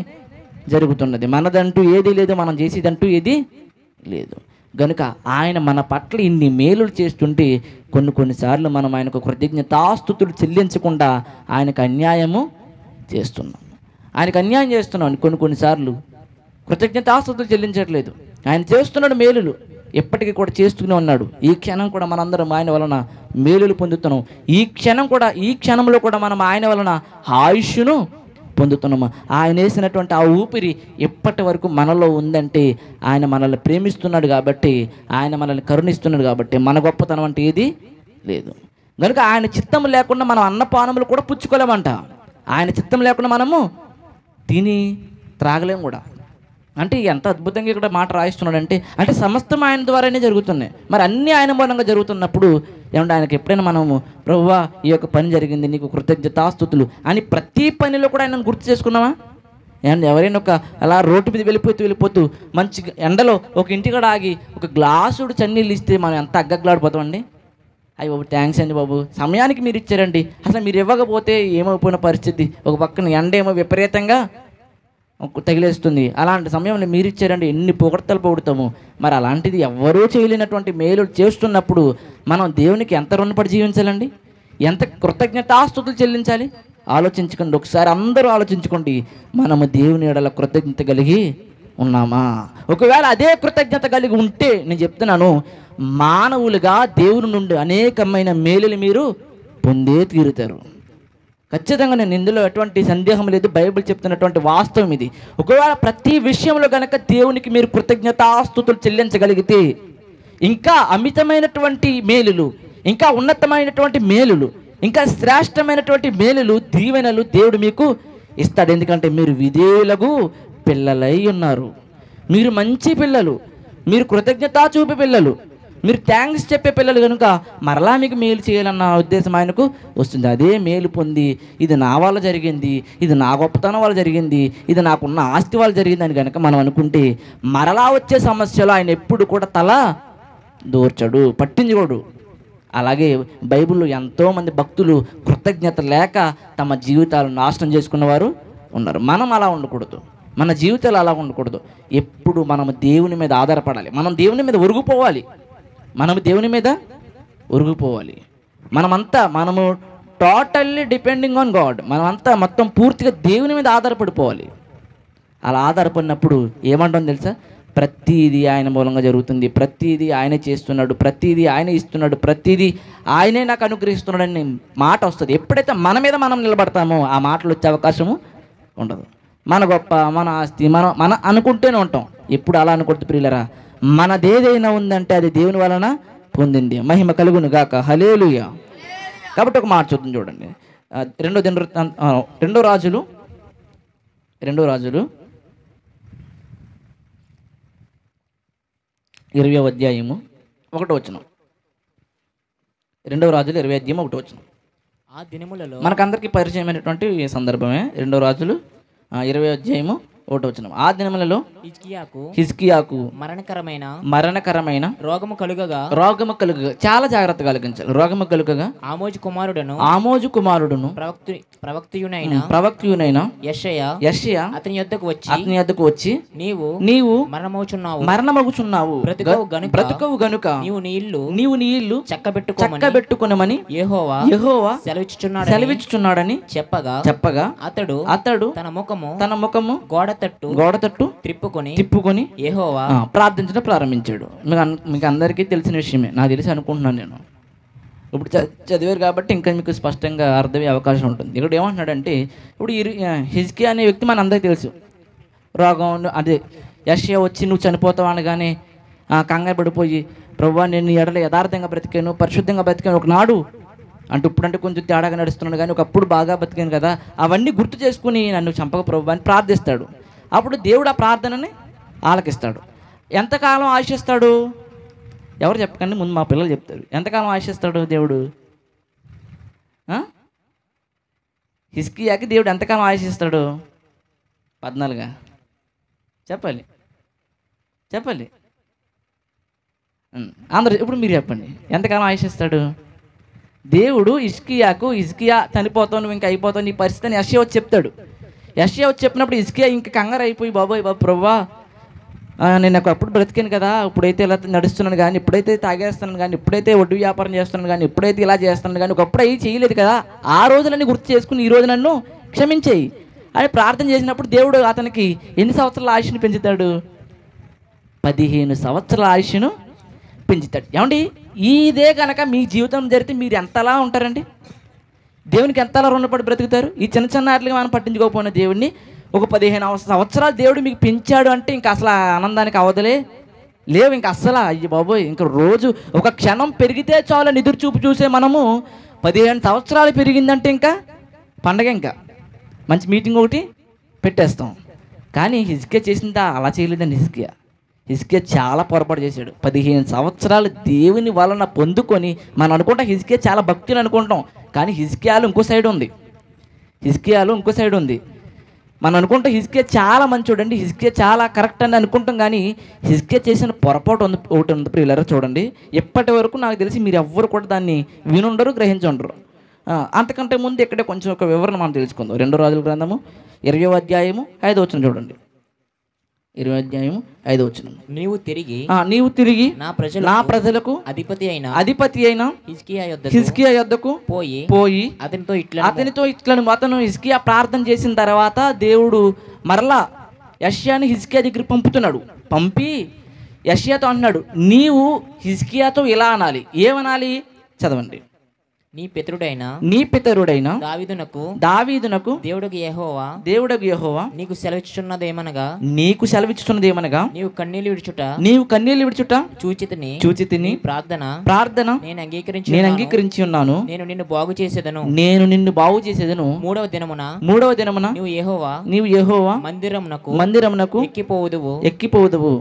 జరుగుతున్నది. మనదంటూ ఏది లేదు, మనం చేసేదంటూ ఏది లేదు. గనుక ఆయన మన పట్ల ఇన్ని మేలులు చేస్తుంటే కొన్నిసార్లు మనం ఆయనకు కృతజ్ఞతాస్తుతులు చెల్లించకుండా ఆయనకు అన్యాయము చేస్తున్నాం. ఆయనకు అన్యాయం చేస్తున్నాం. కొన్నిసార్లు కృతజ్ఞతాస్తుతులు చెల్లించట్లేదు. ఆయన చేస్తున్నాడు మేలులు, ఎప్పటికీ కూడా చేస్తూనే ఉన్నాడు. ఈ క్షణం కూడా మనందరం ఆయన వలన మేలులు పొందుతున్నాం. ఈ క్షణంలో కూడా మనం ఆయన వలన ఆయుష్ను పొందుతున్నాము. ఆయన వేసినటువంటి ఆ ఊపిరి ఎప్పటి వరకు మనలో ఉందంటే ఆయన మనల్ని ప్రేమిస్తున్నాడు కాబట్టి, ఆయన మనల్ని కరుణిస్తున్నాడు కాబట్టి మన గొప్పతనం అంటే ఏది లేదు. కనుక ఆయన చిత్తం లేకుండా మనం అన్నపానములు కూడా పుచ్చుకోలేమంట. ఆయన చిత్తం లేకుండా మనము తిని త్రాగలేము కూడా. అంటే ఎంత అద్భుతంగా ఇక్కడ మాట రాయిస్తున్నాడు అంటే, అంటే సమస్తం ఆయన ద్వారానే జరుగుతున్నాయి. మరి అన్నీ ఆయన మూలంగా జరుగుతున్నప్పుడు ఏమంటే ఆయనకు ఎప్పుడైనా మనము ప్రభువా ఈ యొక్క పని జరిగింది నీకు కృతజ్ఞతాస్తుతులు అని ప్రతి పనిలో కూడా ఆయన గుర్తు చేసుకున్నామా? ఏమంటే ఎవరైనా ఒక అలా రోడ్డు మీద వెళ్ళిపోతూ మంచి ఎండలో ఒక ఇంటికాడ ఆగి ఒక గ్లాసుడు చన్నీళ్ళు ఇస్తే మనం ఎంత అగ్గగ్లాడిపోతామండి. అయ్యి బాబు థ్యాంక్స్ అండి బాబు, సమయానికి మీరు ఇచ్చారండి, అసలు మీరు ఇవ్వకపోతే ఏమైపోయిన పరిస్థితి, ఒక పక్కన ఎండ ఏమో విపరీతంగా తగిలేస్తుంది, అలాంటి సమయంలో మీరు ఇచ్చారండి, ఎన్ని పొగడతలు పొగుడతాము. మరి అలాంటిది ఎవ్వరూ చేయలేనటువంటి మేలు చేస్తున్నప్పుడు మనం దేవునికి ఎంత రుణపడి జీవించాలండి, ఎంత కృతజ్ఞతాస్తుతులు చెల్లించాలి ఆలోచించుకోండి. ఒకసారి అందరూ ఆలోచించుకోండి, మనము దేవుని ఎడల కృతజ్ఞత కలిగి ఉన్నామా? ఒకవేళ అదే కృతజ్ఞత కలిగి ఉంటే నేను చెప్తున్నాను, మానవులుగా దేవుని నుండి అనేకమైన మేలులు మీరు పొందే తీరుతారు. ఖచ్చితంగా నేను ఇందులో ఎటువంటి సందేహం లేదు. బైబిల్ చెప్తున్నటువంటి వాస్తవం ఇది. ఒకవేళ ప్రతి విషయంలో కనుక దేవునికి మీరు కృతజ్ఞతాస్తుతులు చెల్లించగలిగితే ఇంకా అమితమైనటువంటి మేలులు, ఇంకా ఉన్నతమైనటువంటి మేలులు, ఇంకా శ్రేష్టమైనటువంటి మేలులు, దీవెనలు దేవుడు మీకు ఇస్తాడు. ఎందుకంటే మీరు విధేయులకు పిల్లలై ఉన్నారు. మీరు మంచి పిల్లలు, మీరు కృతజ్ఞతా చూపే పిల్లలు, మీరు థ్యాంక్స్ చెప్పే పిల్లలు కనుక మరలా మీకు మేలు చేయాలన్న ఉద్దేశం ఆయనకు వస్తుంది. అదే మేలు పొంది ఇది నా వల్ల జరిగింది, ఇది నా గొప్పతనం వల్ల జరిగింది, ఇది నాకున్న ఆస్తి వల్ల జరిగింది అని కనుక మనం అనుకుంటే మరలా వచ్చే సమస్యలో ఆయన ఎప్పుడు కూడా తల దూర్చడు, పట్టించుకోడు. అలాగే బైబిల్లో ఎంతోమంది భక్తులు కృతజ్ఞత లేక తమ జీవితాలను నాశనం చేసుకున్నవారు ఉన్నారు. మనం అలా ఉండకూడదు, మన జీవితాలు అలా ఉండకూడదు. ఎప్పుడు మనం దేవుని మీద ఆధారపడాలి, మనం దేవుని మీద ఒరుగుపోవాలి, మనమంతా మనము టోటల్లీ డిపెండింగ్ ఆన్ గాడ్, మనమంతా మొత్తం పూర్తిగా దేవుని మీద ఆధారపడిపోవాలి. అలా ఆధారపడినప్పుడు ఏమంటాం తెలుసా, ప్రతీది ఆయన మూలంగా జరుగుతుంది, ప్రతీది ఆయనే చేస్తున్నాడు, ప్రతీది ఆయనే ఇస్తున్నాడు, ప్రతీది ఆయనే నాకు అనుగ్రహిస్తున్నాడు అనే మాట వస్తుంది. ఎప్పుడైతే మన మీద మనం నిలబడతామో ఆ మాటలు వచ్చే అవకాశము ఉండదు. మన గొప్ప, మన ఆస్తి, మన అనుకుంటూనే ఉంటాం. ఎప్పుడు అలా అనుకుంటుంది ప్రియులరా. మనదేదైనా ఉందంటే అది దేవుని వలన పొందింది, మహిమ కలుగును గాక, హల్లెలూయా. కాబట్టి ఒక మాట చూద్దాం చూడండి, రెండో రాజులు 20:1 రెండో రాజులు 20:1. ఆ దినములలో మనకందరికీ పరిచయమైనటువంటి సందర్భమే. రెండో రాజులు 20:1. ఆ దినములలో హిజ్కియాకు మరణకరమైన రోగము కలుగగా చాలా జాగ్రత్తగా కలిగించాలి. రోగము కలుగగా ఆమోజు కుమారుడును ప్రవక్తయునైన యెషయా అతని యొద్దకు వచ్చి నీవు మరణమగుచున్నావు, బ్రతుకవు గనుక నీవు నీ ఇల్లు చక్కబెట్టుకొనమని యెహోవా సెలవిచ్చుచున్నాడని చెప్పగా అతడు తన ముఖము గోడతట్టు తిప్పుకొని యెహోవా ప్రార్థించడం ప్రారంభించాడు. మీకు అందరికీ తెలిసిన విషయమే, నాకు తెలిసి అనుకుంటున్నాను నేను. ఇప్పుడు చదివారు కాబట్టి ఇంకా మీకు స్పష్టంగా అర్థమయ్యే అవకాశం ఉంటుంది. ఇక్కడ ఏమంటున్నాడంటే, ఇప్పుడు హిజ్కియా అనే వ్యక్తి మన అందరికీ తెలుసు. రోగం అదే యెషయా వచ్చి నువ్వు చనిపోతావు అనగానే కంగారు పడిపోయి ప్రభువా నేను ఎడల యథార్థంగా బ్రతికాను, పరిశుద్ధంగా బ్రతికాను, ఒకనాడు అంటే ఇప్పుడంటే కొంచెం తేడాగా నడుస్తున్నాడు కానీ ఒకప్పుడు బాగా బతికాను కదా, అవన్నీ గుర్తు చేసుకుని నన్ను చంపక ప్రభువా అని ప్రార్థిస్తాడు. అప్పుడు దేవుడు ఆ ప్రార్థనని ఆలకిస్తాడు. ఎంతకాలం ఆశిస్తాడు? ఎవరు చెప్పకండి, ముందు మా పిల్లలు చెప్తారు. ఎంతకాలం ఆశిస్తాడు దేవుడు? హిజ్కియాకి దేవుడు ఎంతకాలం ఆశిస్తాడు? 14 చెప్పాలి అందరూ. ఇప్పుడు మీరు చెప్పండి, ఎంతకాలం ఆశిస్తాడు దేవుడు హిజ్కియాకు? హిజ్కియా చనిపోతావు, నువ్వు ఇంకా అయిపోతావు, నీ పరిస్థితి అని యెషయా వచ్చి చెప్తాడు. యెషయా వచ్చి చెప్పినప్పుడు హిజ్కియా ఇంకా కంగారు అయిపోయి బాబోయ్ ప్రభువా నేను అప్పుడు బ్రతికాను కదా, ఇప్పుడైతే ఇలా నడుస్తున్నాను కానీ, ఇప్పుడైతే తాగేస్తున్నాను కానీ, ఇప్పుడైతే వడ్డీ వ్యాపారం చేస్తున్నాను కానీ, ఇప్పుడైతే ఇలా చేస్తున్నాను కానీ, ఒకప్పుడు అవి చేయలేదు కదా, ఆ రోజులన్నీ గుర్తు చేసుకుని ఈ రోజు నన్ను క్షమించేయి అని ప్రార్థన చేసినప్పుడు దేవుడు అతనికి ఎన్ని సంవత్సరాల ఆయుష్ను పెంచుతాడు? 15 సంవత్సరాల ఆయుష్ను పెంచుతాడు. ఏమండి ఇదే కనుక మీ జీవితం జరిగితే మీరు ఎంతలా ఉంటారండి? దేవునికి ఎంతలా రుణపడి బ్రతుకుతారు? ఈ చిన్న చిన్న వాటికి మనం పట్టించుకోకపోయిన దేవుడిని ఒక 15 సంవత్సరాలు దేవుడు మీకు పెంచాడు అంటే ఇంకా అసలు ఆనందానికి అవదలే లేవు. ఇంకా అస్సలు అయ్యి బాబోయ్ ఇంకా రోజు ఒక క్షణం పెరిగితే చాలని ఎదురు చూపు చూసే మనము 15 సంవత్సరాలు పెరిగిందంటే ఇంకా పండగ, ఇంకా మంచి మీటింగ్ ఒకటి పెట్టేస్తాం. కానీ హిజ్కియా చేసిందా? అలా చేయలేదండి. హిజ్కియా చాలా పొరపాటు చేశాడు. 15 సంవత్సరాలు దేవుని వలన పొందుకొని మనం అనుకుంటాం హిజ్కియా చాలా భక్తులు అనుకుంటాం, కానీ హిజ్కియాలో ఇంకో సైడ్ ఉంది. మనం అనుకుంటాం హిజ్కియా చాలా మంచోడు అండి, హిజ్కియా చాలా కరెక్ట్ అని అనుకుంటాం, కానీ హిజ్కియా చేసిన పొరపాటు ఒకటి ఉంది ప్రియులారా. చూడండి, ఇప్పటి వరకు నాకు తెలిసి మీరు ఎవ్వరు కూడా దాన్ని వినుండరు, గ్రహించుండరు. అంతకంటే ముందు ఇక్కడే కొంచెం ఒక వివరణ మనం తెలుసుకుందాం. 2 రాజుల గ్రంథము 20వ అధ్యాయము 5వ వచనం చూడండి. 20వ అధ్యాయము 5వ వచనం, నీవు తిరిగి నా ప్రజలకు అధిపతి అయిన హిజ్కియా యొద్దకు పోయి అతనితో ఇట్లను హిజ్కియా ప్రార్థన చేసిన తర్వాత దేవుడు మరలా యెషయాని హిజ్కియా దగ్గర పంపుతున్నాడు. పంపి యెషయాతో అంటున్నాడు, నీవు హిజ్కియాతో ఇలా అనాలి. ఏమనాలి? చదవండి. నీ పితరుడైన దావీదునకు దేవుడగు యెహోవా నీకు సెలవిచ్చుచున్నదేమనగా నీవు కన్నీళ్లు విడుచుట చూచితిని ప్రార్థన నేను అంగీకరించి ఉన్నాను. నేను నిన్ను బాగు చేసేదను. మూడవ దినమున నీవు యెహోవా మందిరమునకు ఎక్కిపోవుదువు.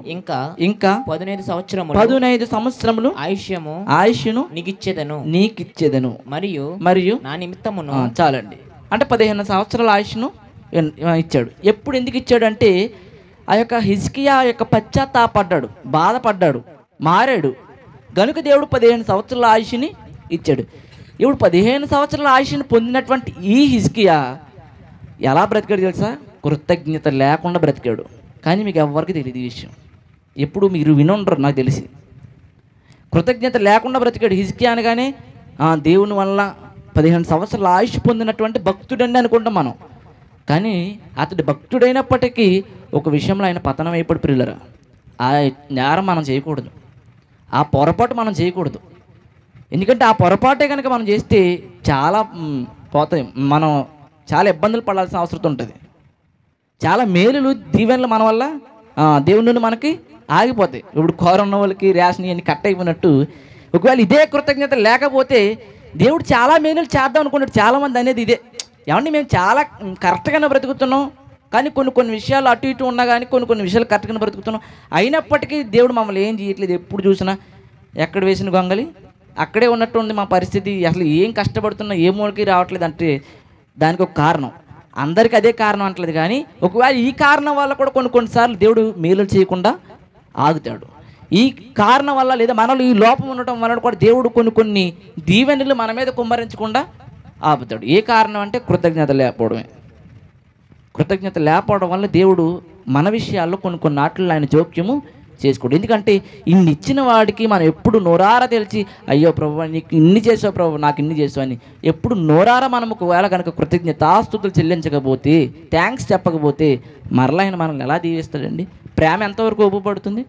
ఇంకా 15 సంవత్సరములు ఆయుష్యను నీకిచ్చేదను. మరియు నా నిమిత్తమును చాలండి. అంటే 15 సంవత్సరాల ఆయుష్ను ఇచ్చాడు. ఎప్పుడు ఎందుకు ఇచ్చాడు అంటే, ఆ యొక్క హిజ్కియా యొక్క పశ్చాత్తాపడ్డాడు, బాధపడ్డాడు, మారాడు. గనుక దేవుడు 15 సంవత్సరాల ఆయుష్ని ఇచ్చాడు. ఇప్పుడు 15 సంవత్సరాల ఆయుష్ని పొందినటువంటి ఈ హిజ్కియా ఎలా బ్రతికాడు తెలుసా? కృతజ్ఞత లేకుండా బ్రతికాడు. కానీ మీకు ఎవరికి తెలియదు ఈ విషయం, ఎప్పుడు మీరు వినుండరు నాకు తెలిసి. కృతజ్ఞత లేకుండా బ్రతికాడు. హిజ్కియా అనగానే దేవుని వల్ల 15 సంవత్సరాల ఆయుష్ పొందినటువంటి భక్తుడండి అనుకుంటాం మనం, కానీ అతడు భక్తుడైనప్పటికీ ఒక విషయంలో ఆయన పతనం అయిపోయి ప్రియులరా. ఆ నేరం మనం చేయకూడదు, ఆ పొరపాటు మనం చేయకూడదు. ఎందుకంటే ఆ పొరపాటే కనుక మనం చేస్తే చాలా పోతాయి, మనం చాలా ఇబ్బందులు పడాల్సిన అవసరం ఉంటుంది. చాలా మేలులు, దీవెనలు మన వల్ల దేవుని నుండి మనకి ఆగిపోతాయి. ఇప్పుడు కరోనా వాళ్ళకి రేషన్ ఇవన్నీ కట్ అయిపోయినట్టు, ఒకవేళ ఇదే కృతజ్ఞత లేకపోతే దేవుడు చాలా మేలులు చేద్దాం అనుకున్నాడు. చాలామంది అనేది ఇదే, ఏమండి మేము చాలా కరెక్ట్గానే బ్రతుకుతున్నాం, కానీ కొన్ని విషయాలు అటు ఇటు ఉన్నా, కానీ కొన్ని విషయాలు కరెక్ట్గానే బ్రతుకుతున్నాం, అయినప్పటికీ దేవుడు మమ్మల్ని ఏం చేయట్లేదు. ఎప్పుడు చూసినా ఎక్కడ వేసిన గొంగలి అక్కడే ఉన్నట్టు ఉంది మా పరిస్థితి. అసలు ఏం కష్టపడుతున్నా ఏ మూలకి రావట్లేదు అంటే దానికి ఒక కారణం. అందరికీ అదే కారణం అంటలేదు, కానీ ఒకవేళ ఈ కారణం వల్ల కూడా కొన్నిసార్లు దేవుడు మేలులు చేయకుండా ఆగుతాడు. ఈ కారణం వల్ల లేదా మనలో ఈ లోపం ఉండటం వలన కూడా దేవుడు కొన్ని దీవెనలు మన మీద కుమ్మరించకుండా ఆపుతాడు. ఏ కారణం అంటే కృతజ్ఞత లేకపోవడమే. కృతజ్ఞత లేకపోవడం వల్ల దేవుడు మన విషయాల్లో కొన్ని ఆటలు ఆయన జోక్యము చేసుకోడు. ఎందుకంటే ఇన్ని ఇచ్చిన వాడికి మనం ఎప్పుడు నోరారా తెలిసి అయ్యో ప్రభు నీకు ఇన్ని చేసావు, ప్రభు నాకు ఇన్ని చేసావు అని ఎప్పుడు నోరారా మనం ఒకవేళ కనుక కృతజ్ఞతాస్తుతులు చెల్లించకపోతే, థ్యాంక్స్ చెప్పకపోతే మరలా ఆయన మనల్ని ఎలా దీవిస్తాడండి? ప్రేమ ఎంతవరకు ఉపయోగపడుతుంది?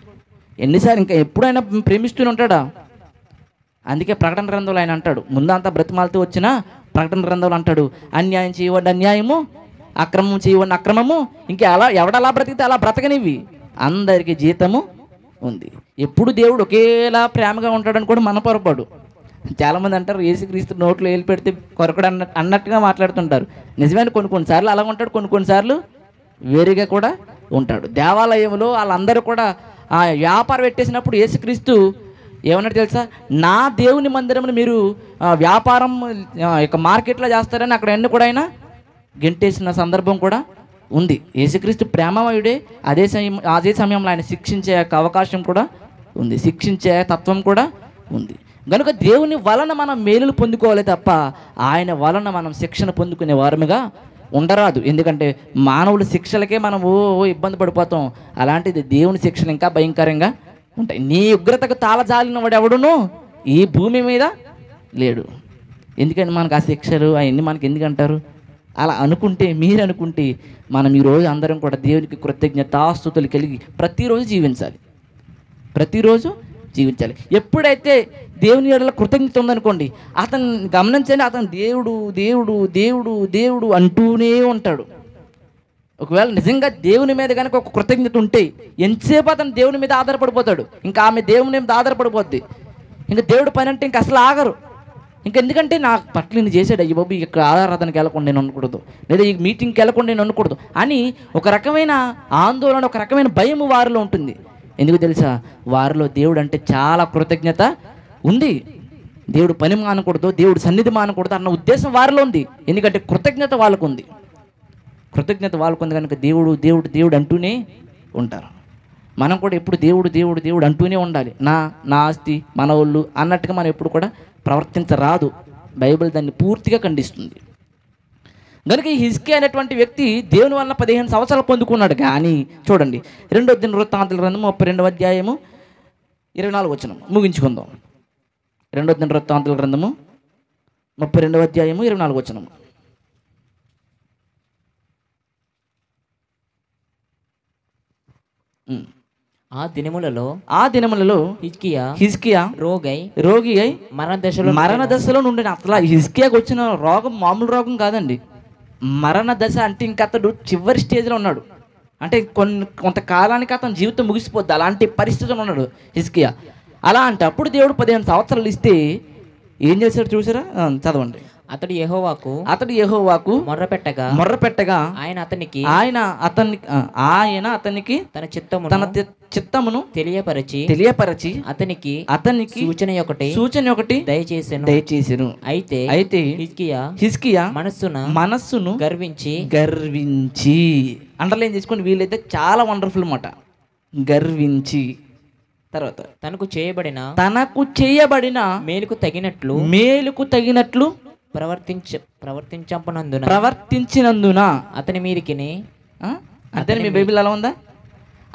ఎన్నిసార్లు ఇంకా ఎప్పుడైనా ప్రేమిస్తూనే ఉంటాడా? అందుకే ప్రకటన గ్రంథంలో ఆయన అంటాడు, ముందంతా బ్రతిమాలతో వచ్చిన ప్రకటన గ్రంథంలో అంటాడు, అన్యాయం చేయవద్దు అన్యాయము, అక్రమం చేయవద్దు అక్రమము, ఇంకా అలా ఎవడలా బ్రతికితే అలా బ్రతకనివి, అందరికీ జీతము ఉంది. ఎప్పుడు దేవుడు ఒకేలా ప్రేమగా ఉంటాడని కూడా మన పొరపాటు. చాలామంది అంటారు యేసుక్రీస్తు నోట్లో వేలు పెడితే కొరకడు అన్నట్టుగా మాట్లాడుతుంటారు. నిజమైన కొన్నిసార్లు అలా ఉంటాడు, కొన్నిసార్లు వేరేగా కూడా ఉంటాడు. దేవాలయంలో వాళ్ళందరూ కూడా ఆ వ్యాపారం పెట్టేసినప్పుడు యేసుక్రీస్తు ఏమన్నాడు తెలుసా? నా దేవుని మందిరమును మీరు వ్యాపారం యొక్క మార్కెట్లో చేస్తారని అక్కడ అన్ని కూడా ఆయన గెంటేసిన సందర్భం కూడా ఉంది. యేసుక్రీస్తు ప్రేమమయుడే. అదే సమయంలో ఆయన శిక్షించే అవకాశం కూడా ఉంది, శిక్షించే తత్వం కూడా ఉంది. కనుక దేవుని వలన మనం మేలులు పొందుకోవాలి తప్ప ఆయన వలన మనం శిక్షణ పొందుకునే వారముగా ఉండరాదు. ఎందుకంటే మానవుల శిక్షలకే మనం ఇబ్బంది పడిపోతాం, అలాంటిది దేవుని శిక్షలు ఇంకా భయంకరంగా ఉంటాయి. నీ ఉగ్రతకు తాళజాలిన వాడు ఎవడునూ ఈ భూమి మీద లేడు. ఎందుకంటే మనకు ఆ శిక్షలు అవన్నీ మనకి ఎందుకంటారు? అలా అనుకుంటే, మీరు అనుకుంటే, మనం ఈరోజు అందరం కూడా దేవునికి కృతజ్ఞతాస్తుతులు కలిగి ప్రతిరోజు జీవించాలి. ఎప్పుడైతే దేవుని ఎడల కృతజ్ఞత ఉందనుకోండి, అతను గమనించండి, అతను దేవుడు దేవుడు దేవుడు దేవుడు అంటూనే ఉంటాడు. ఒకవేళ నిజంగా దేవుని మీద కనుక ఒక కృతజ్ఞత ఉంటే ఎంతసేపు అతను దేవుని మీద ఆధారపడిపోతాడు, ఇంకా ఆమె దేవుని మీద ఆధారపడిపోద్ది, ఇంకా దేవుడు పని అంటే ఇంకా అసలు ఆగరు. ఇంకెందుకంటే నా పట్ల నేను చేశాడు అయ్యి బాబు ఇక్కడ ఆరాధనకి వెళ్ళకుండా నేను అనకూడదు, లేదా ఈ మీటింగ్కి వెళ్ళకుండా నేను అనకూడదు అని ఒక రకమైన ఆందోళన, ఒక రకమైన భయం వారిలో ఉంటుంది. ఎందుకు తెలుసా, వారిలో దేవుడు అంటే చాలా కృతజ్ఞత ఉంది, దేవుడు పని మానకూడదు, దేవుడు సన్నిధి మానకూడదు అన్న ఉద్దేశం వారిలో ఉంది. ఎందుకంటే కృతజ్ఞత వాళ్ళకు ఉంది, కృతజ్ఞత వాళ్ళకు ఉంది కనుక దేవుడు దేవుడు దేవుడు అంటూనే ఉంటారు. మనం కూడా ఎప్పుడు దేవుడు దేవుడు దేవుడు అంటూనే ఉండాలి. నా ఆస్తి, మన ఒళ్ళు అన్నట్టుగా మనం ఎప్పుడు కూడా ప్రవర్తించరాదు. బైబిల్ దాన్ని పూర్తిగా ఖండిస్తుంది. కనుక ఈ హిజ్కియా అనేటువంటి వ్యక్తి దేవుని వల్ల 15 సంవత్సరాలు పొందుకున్నాడు. కానీ చూడండి, 2వ దినవృత్తాంతాల గ్రంథం 32వ అధ్యాయము 24వ వచనం ముగించుకుందాం. 2వ దినవృత్తాంతాల గ్రంథము 32వ అధ్యాయము 24వ వచనం. ఆ దినములలో హిజ్కియా రోగి అయి మరణ దశలో నుండి. అసలు హిజ్కియాకి వచ్చిన రోగం మామూలు రోగం కాదండి, మరణ దశ అంటే ఇంక అతడు చివరి స్టేజ్లో ఉన్నాడు. అంటే కొంతకాలానికి అతని జీవితం ముగిసిపోద్ది, అలాంటి పరిస్థితుల్లో ఉన్నాడు హిజ్కియా. అలా అంటే అప్పుడు దేవుడు 15 సంవత్సరాలు ఇస్తే ఏం చేశాడు చూసారా, చదవండి. అతడు యెహోవాకు మొర్రపెట్టగా ఆయన అతనికి తన చిత్తమును తెలియపరచి అతనికి సూచన ఒకటి దయచేసెను. అయితే హిజ్కియా మనస్సును గర్వించి, అండర్లైన్ చేసుకుని వీలైతే చాలా వండర్ఫుల్ మాట, గర్వించి. తర్వాత తనకు చేయబడిన మేలుకు తగినట్లు ప్రవర్తించినందున అతని మీ బైబిల్ అలా ఉందా,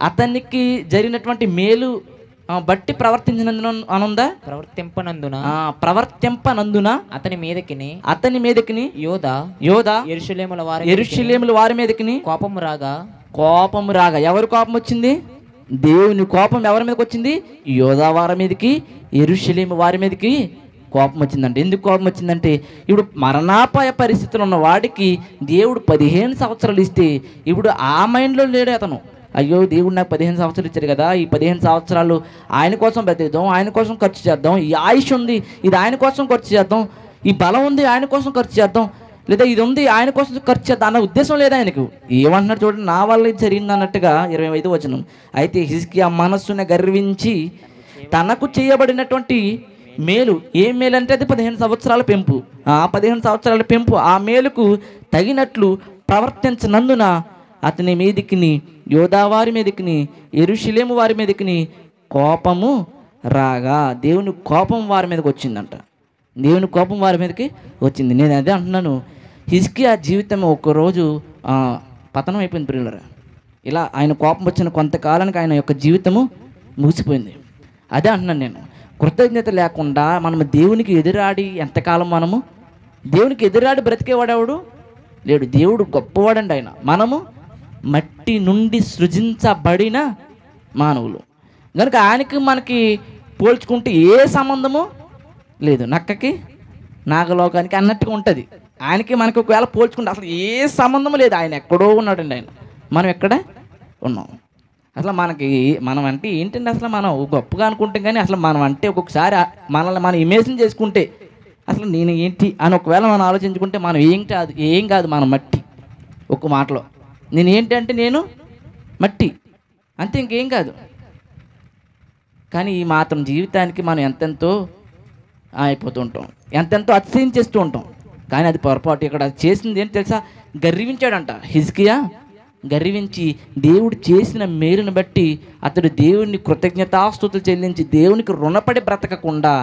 అతనికి జరిగినటువంటి మేలు బట్టి ప్రవర్తించినందున అనుందా, ప్రవర్తింపనందున అతని మీదకి యోధా యెరూషలేముల వారి మీదకి కోపము రాగా. ఎవరు కోపం వచ్చింది, దేవుని కోపం ఎవరి మీదకి వచ్చింది, యోధా వారి మీదకి, యెరూషలేము వారి మీదకి కోపం వచ్చిందంటే. ఎందుకు కోపం వచ్చిందంటే, ఇప్పుడు మరణాపాయ పరిస్థితులు ఉన్న వాడికి దేవుడు 15 సంవత్సరాలు ఇస్తే ఇప్పుడు ఆ మైండ్లో లేడు అతను. అయ్యో దేవుడు నాకు 15 సంవత్సరాలు ఇచ్చారు కదా, ఈ 15 సంవత్సరాలు ఆయన కోసం బ్రతికిద్దాం, ఆయన కోసం ఖర్చు చేద్దాం, ఈ ఆయుష్ ఉంది ఇది ఆయన కోసం ఖర్చు చేద్దాం, ఈ బలం ఉంది ఆయన కోసం ఖర్చు చేద్దాం, లేదా ఇది ఉంది ఆయన కోసం ఖర్చు చేద్దాం అన్న ఉద్దేశం లేదా ఆయనకు. ఏమంటున్నాడు చూడండి, నా వల్ల ఇది జరిగింది అన్నట్టుగా. 25వ వచనం, అయితే హిజ్కియా మనస్సును గర్వించి తనకు చేయబడినటువంటి మేలు, ఏ మేలు అంటే అది 15 సంవత్సరాల పెంపు, ఆ 15 సంవత్సరాల పెంపు, ఆ మేలుకు తగినట్లు ప్రవర్తించినందున అతని మీదికి యోధా వారి మీదకి యెరూషలేము వారి మీదకి కోపము రాగా. దేవుని కోపం వారి మీదకి వచ్చిందంట, దేవుని కోపం వారి మీదకి వచ్చింది. నేను అదే అంటున్నాను, హిజ్కియా జీవితం ఒకరోజు పతనం అయిపోయింది ప్రియులారా. ఇలా ఆయన కోపం వచ్చిన కొంతకాలానికి ఆయన యొక్క జీవితము ముగిసిపోయింది. అదే అంటున్నాను నేను, కృతజ్ఞత లేకుండా మనము దేవునికి ఎదురాడి ఎంతకాలం మనము దేవునికి ఎదురాడి బ్రతికేవాడెవడు లేడు. దేవుడు గొప్పవాడండి ఆయన. మనము మట్టి నుండి సృజించబడిన మానవులు కనుక ఆయనకి మనకి పోల్చుకుంటే ఏ సంబంధము లేదు. నక్కకి నాగలోకానికి అన్నట్టుగా ఉంటుంది ఆయనకి మనకి. ఒకవేళ పోల్చుకుంటే అసలు ఏ సంబంధము లేదు. ఆయన ఎక్కడో ఉన్నాడండి, ఆయన మనం ఎక్కడ ఉన్నాం. అసలు మనం అంటే ఏంటంటే, అసలు మనం గొప్పగా అనుకుంటాం కానీ అసలు మనం అంటే ఒక్కొక్కసారి మనల్ని మనం ఇమేజిన్ చేసుకుంటే అసలు నేను ఏంటి అని ఒకవేళ మనం ఆలోచించుకుంటే మనం ఏం కాదు మనం మట్టి. ఒక్క మాటలో నేను ఏంటంటే నేను మట్టి అంతే, ఇంకేం కాదు. కానీ ఈ మాత్రం జీవితానికి మనం ఎంతెంతో అయిపోతూ ఉంటాం, ఎంతెంతో అతిశయం చేస్తూ ఉంటాం. కానీ అది పొరపాటు. ఇక్కడ చేసింది ఏంటి తెలుసా, గర్వించాడంట హిజ్కియా. గర్వించి దేవుడు చేసిన మేలును బట్టి అతడు దేవుడిని కృతజ్ఞతాస్తుతులు చెల్లించి దేవునికి రుణపడి బ్రతకకుండా